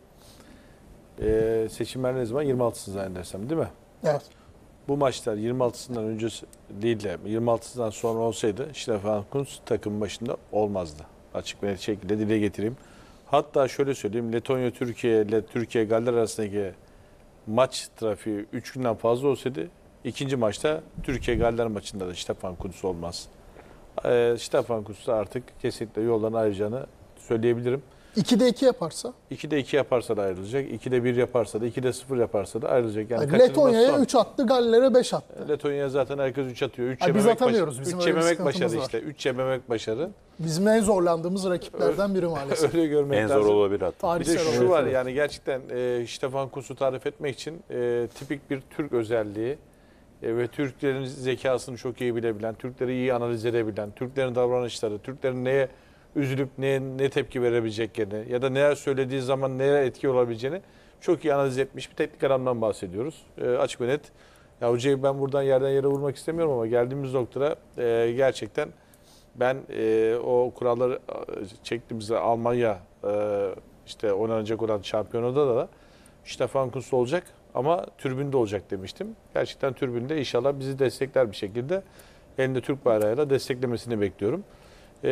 Ee, seçimler ne zaman? yirmi altısını zannedersem, değil mi? Evet. Bu maçlar yirmi altısından önce değil de yirmi altısından sonra olsaydı Stefan Kuntz takımın başında olmazdı. Açık ve net şekilde dile getireyim. Hatta şöyle söyleyeyim, Letonya Türkiye ile Türkiye Galler arasındaki maç trafiği üç günden fazla olsaydı ikinci maçta Türkiye Galler maçında da Stefan Kuntz olmaz. Ee, Stefan Kuntz'u artık kesinlikle yoldan ayrılacağını söyleyebilirim. ikide iki yaparsa? ikide iki yaparsa da ayrılacak. ikide bir yaparsa da, ikide sıfır yaparsa da ayrılacak. Yani yani Letonya'ya üç attı, Galler'e beş attı. Letonya'ya zaten herkes üç atıyor. üç biz atamıyoruz. Bizim üç yememek başarı var. işte. üç yememek başarı. Bizim en zorlandığımız rakiplerden biri maalesef. Öyle görmek en lazım. En zor olabilir hatta. Bir de şu var, yani gerçekten e, Stefan Kuntz'u tarif etmek için e, tipik bir Türk özelliği. Ve Türklerin zekasını çok iyi bilebilen, Türkleri iyi analiz edebilen, Türklerin davranışları, Türklerin neye üzülüp ne, ne tepki verebileceklerini ya da neler söylediği zaman neler etki olabileceğini çok iyi analiz etmiş bir teknik adamdan bahsediyoruz. E, açık ve net. Ya hocayı ben buradan yerden yere vurmak istemiyorum ama geldiğimiz noktada e, gerçekten ben e, o kuralları çektiğimizde Almanya e, işte oynanacak olan şampiyonada da Stefan Kuntz'lu olacak ama tribünde olacak demiştim. Gerçekten tribünde inşallah bizi destekler bir şekilde. Elinde Türk bayrağıyla desteklemesini bekliyorum. E,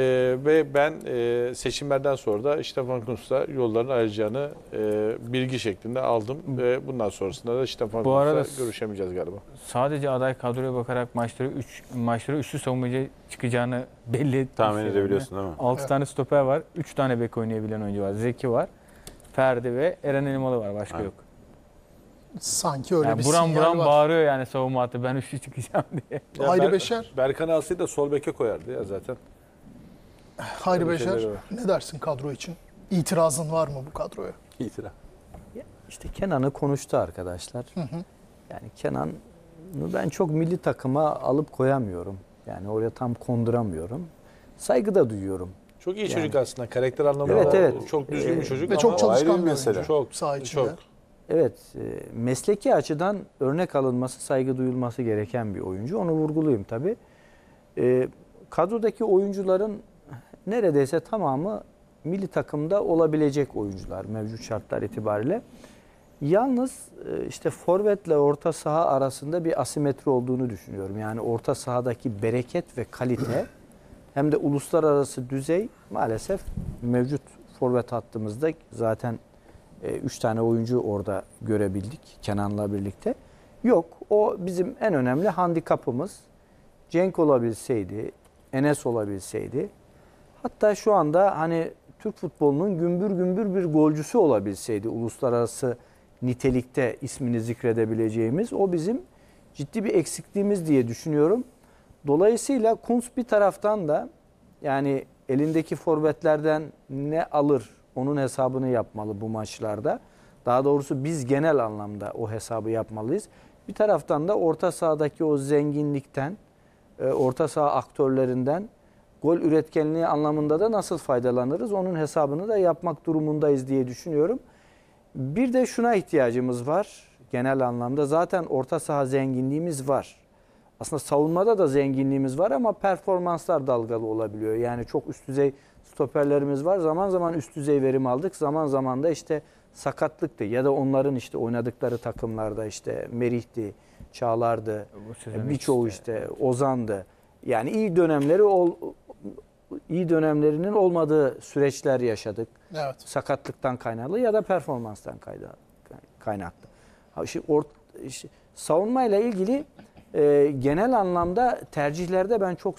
ve ben e, seçimlerden sonra da Stefan Kuntz'la yolların ayrılacağını e, bilgi şeklinde aldım. Ve bundan sonrasında da Stefan Kuntz'la görüşemeyeceğiz galiba. Sadece aday kadroya bakarak maçları üç maçları üçlü savunmacı çıkacağını belli ettim. Tahmin edebiliyorsun değil mi? altı evet. tane stoper var. üç tane bek oynayabilen oyuncu var. Zeki var. Ferdi ve Eren Elmalı var. Başka Aynen. yok. Sanki öyle yani bir buram sinyal buram var. Bağırıyor yani savunma hattı. Ben üçlü çıkacağım diye. Ya Hayri Ber Beşer. Berkan alsaydı da sol beke koyardı ya zaten. Hayri Öyle Beşer, ne dersin kadro için? İtirazın var mı bu kadroya? İtiraz. Ya işte Kenan'ı konuştu arkadaşlar. Hı hı. Yani Kenan'ı ben çok milli takıma alıp koyamıyorum. Yani oraya tam konduramıyorum. Saygı da duyuyorum. Çok iyi yani, çocuk aslında. Karakter anlamında evet, evet. çok düzgün bir çocuk. Ve ama çok çalışkan bir mesele. Çok, saha içinde. Çok. Evet, mesleki açıdan örnek alınması, saygı duyulması gereken bir oyuncu. Onu vurgulayayım tabii. Kadrodaki oyuncuların neredeyse tamamı milli takımda olabilecek oyuncular mevcut şartlar itibariyle. Yalnız işte forvetle orta saha arasında bir asimetri olduğunu düşünüyorum. Yani orta sahadaki bereket ve kalite hem de uluslararası düzey maalesef mevcut forvet hattımızda zaten üç tane oyuncu orada görebildik Kenan'la birlikte. Yok, o bizim en önemli handikapımız. Cenk olabilseydi, Enes olabilseydi. Hatta şu anda hani Türk futbolunun gümbür gümbür bir golcüsü olabilseydi, uluslararası nitelikte ismini zikredebileceğimiz, o bizim ciddi bir eksikliğimiz diye düşünüyorum. Dolayısıyla Kuntz bir taraftan da yani elindeki forvetlerden ne alır onun hesabını yapmalı bu maçlarda. Daha doğrusu biz genel anlamda o hesabı yapmalıyız. Bir taraftan da orta sahadaki o zenginlikten, orta saha aktörlerinden, gol üretkenliği anlamında da nasıl faydalanırız? Onun hesabını da yapmak durumundayız diye düşünüyorum. Bir de şuna ihtiyacımız var genel anlamda. Zaten orta saha zenginliğimiz var. Aslında savunmada da zenginliğimiz var ama performanslar dalgalı olabiliyor. Yani çok üst düzey stoperlerimiz var. Zaman zaman üst düzey verim aldık. Zaman zaman da işte sakatlıktı ya da onların işte oynadıkları takımlarda işte Merih'ti, Çağlar'dı, birçoğu işte, işte Ozan'dı. Yani iyi dönemleri ol, iyi dönemlerinin olmadığı süreçler yaşadık. Evet. Sakatlıktan kaynaklı ya da performanstan kaynaklı. Şimdi or, işte savunmayla ilgili e, genel anlamda tercihlerde ben çok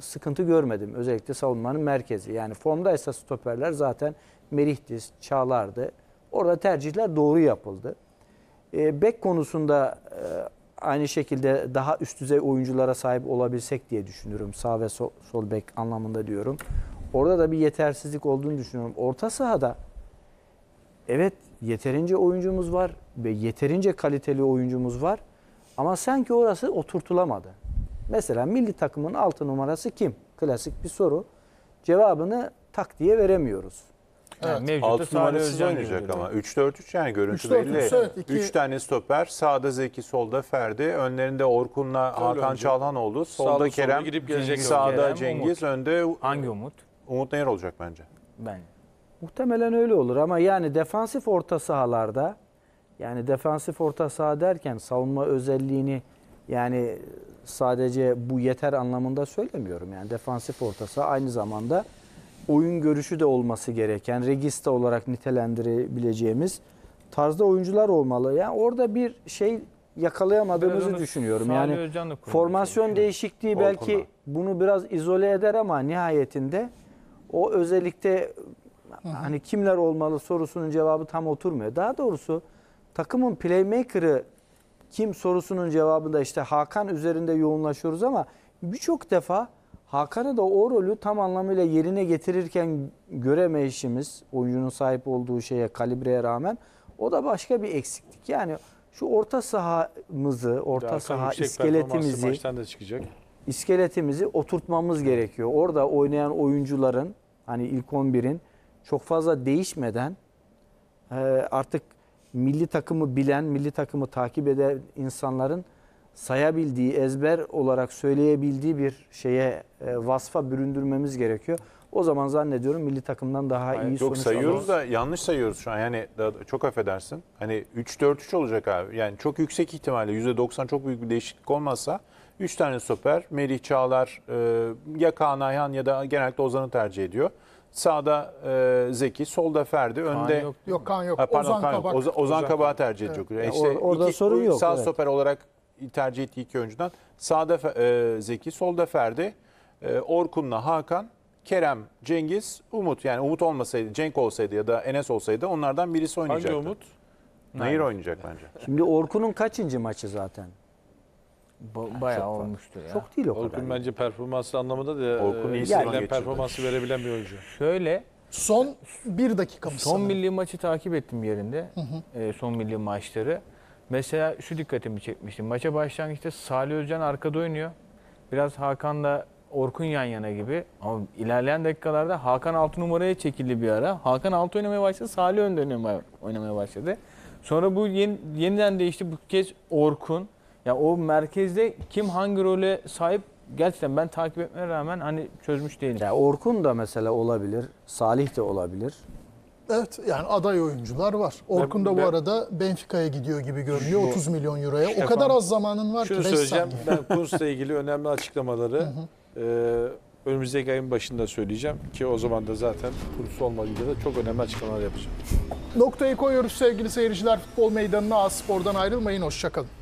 sıkıntı görmedim. Özellikle savunmanın merkezi. Yani formdaysa stoperler zaten Merih'ti, Çağlar'dı. Orada tercihler doğru yapıldı. E, bek konusunda e, aynı şekilde daha üst düzey oyunculara sahip olabilsek diye düşünüyorum. Sağ ve sol, sol bek anlamında diyorum. Orada da bir yetersizlik olduğunu düşünüyorum. Orta sahada evet yeterince oyuncumuz var ve yeterince kaliteli oyuncumuz var. Ama sanki orası oturtulamadı. Mesela milli takımın altı numarası kim? Klasik bir soru. Cevabını tak diye veremiyoruz. Evet. altı numarasız oynayacak ama. üç dört üç yani görüntüde elli. üç tane stoper. Sağda Zeki, solda Ferdi. Önlerinde Orkun'la Hakan Çalhanoğlu. Solda Kerem, sağda Cengiz. Önde hangi Umut? Umut Nehir olacak bence. Bence. Muhtemelen öyle olur ama yani defansif orta sahalarda, yani defansif orta saha derken savunma özelliğini yani sadece bu yeter anlamında söylemiyorum. Yani defansif orta saha aynı zamanda oyun görüşü de olması gereken, regista olarak nitelendirebileceğimiz tarzda oyuncular olmalı. Yani orada bir şey yakalayamadığımızı evet, düşünüyorum. Yani formasyon değişikliği belki Orkuna. Bunu biraz izole eder ama nihayetinde o özellikle hani kimler olmalı sorusunun cevabı tam oturmuyor. Daha doğrusu takımın playmaker'ı kim sorusunun cevabında işte Hakan üzerinde yoğunlaşıyoruz ama birçok defa Hakan'ı da o rolü tam anlamıyla yerine getirirken göremeyişimiz, oyuncunun sahip olduğu şeye, kalibreye rağmen o da başka bir eksiklik. Yani şu orta sahamızı, orta saha iskeletimizi, iskeletimizi oturtmamız gerekiyor. Orada oynayan oyuncuların Hani ilk on birin çok fazla değişmeden e, artık milli takımı bilen, milli takımı takip eden insanların sayabildiği, ezber olarak söyleyebildiği bir şeye, e, vasfa büründürmemiz gerekiyor. O zaman zannediyorum milli takımdan daha yani iyi sonuç alıyoruz. Çok sayıyoruz da yanlış sayıyoruz şu an. Yani çok affedersin. Hani üç dört üç olacak abi. Yani çok yüksek ihtimalle yüzde doksan çok büyük bir değişiklik olmazsa üç tane stoper, Merih Çağlar, ya Kaan Ayhan ya da genellikle Ozan'ı tercih ediyor. Sağda e, Zeki, solda Ferdi, önde Kaan yok. Yok, Kaan yok. Ha, pardon, Ozan Kaan Kabak. Oza, Ozan, Ozan Kabak'ı tercih ediyor. Evet. Yani işte orada iki, sorun yok. Sağ evet. stoper olarak tercih ettiği iki oyuncudan sağda e, Zeki, solda Ferdi, e, Orkun'la Hakan, Kerem, Cengiz, Umut. Yani Umut olmasaydı, Cenk olsaydı ya da Enes olsaydı onlardan birisi oynayacaktı. Hangi Umut? Nehir oynayacak bence. Şimdi Orkun'un kaçıncı maçı zaten? Ba bayağı çok olmuştur ya. Çok değil o Orkun kadar. Orkun bence performansı anlamında da Orkun iyi yani performansı verebilen bir oyuncu. Şöyle. Son bir dakikamız. Son sanırım. Milli maçı takip ettim yerinde. Hı hı. E, son milli maçları. Mesela şu dikkatimi çekmişti. Maça başlangıçta Salih Özcan arkada oynuyor. Biraz Hakan'la Orkun yan yana gibi. Ama ilerleyen dakikalarda Hakan altı numaraya çekildi bir ara. Hakan altı oynamaya başladı. Salih önde oynamaya başladı. Sonra bu yeni, yeniden değişti. Bu kez Orkun. Ya o merkezde kim hangi role sahip gerçekten ben takip etmeye rağmen hani çözmüş değilim. Ya Orkun da mesela olabilir, Salih de olabilir. Evet yani aday oyuncular var. Orkun da bu arada Benfica'ya gidiyor gibi görünüyor otuz milyon euroya. İşte o kadar az zamanın var ki. Şunu söyleyeceğim ben Kuntz'la ilgili önemli açıklamaları e, önümüzdeki ayın başında söyleyeceğim ki o zaman da zaten Kuntz olmadığında da çok önemli açıklamalar yapacağım. Noktayı koyuyoruz sevgili seyirciler. Futbol meydanına, A Spor'dan ayrılmayın. Hoşçakalın.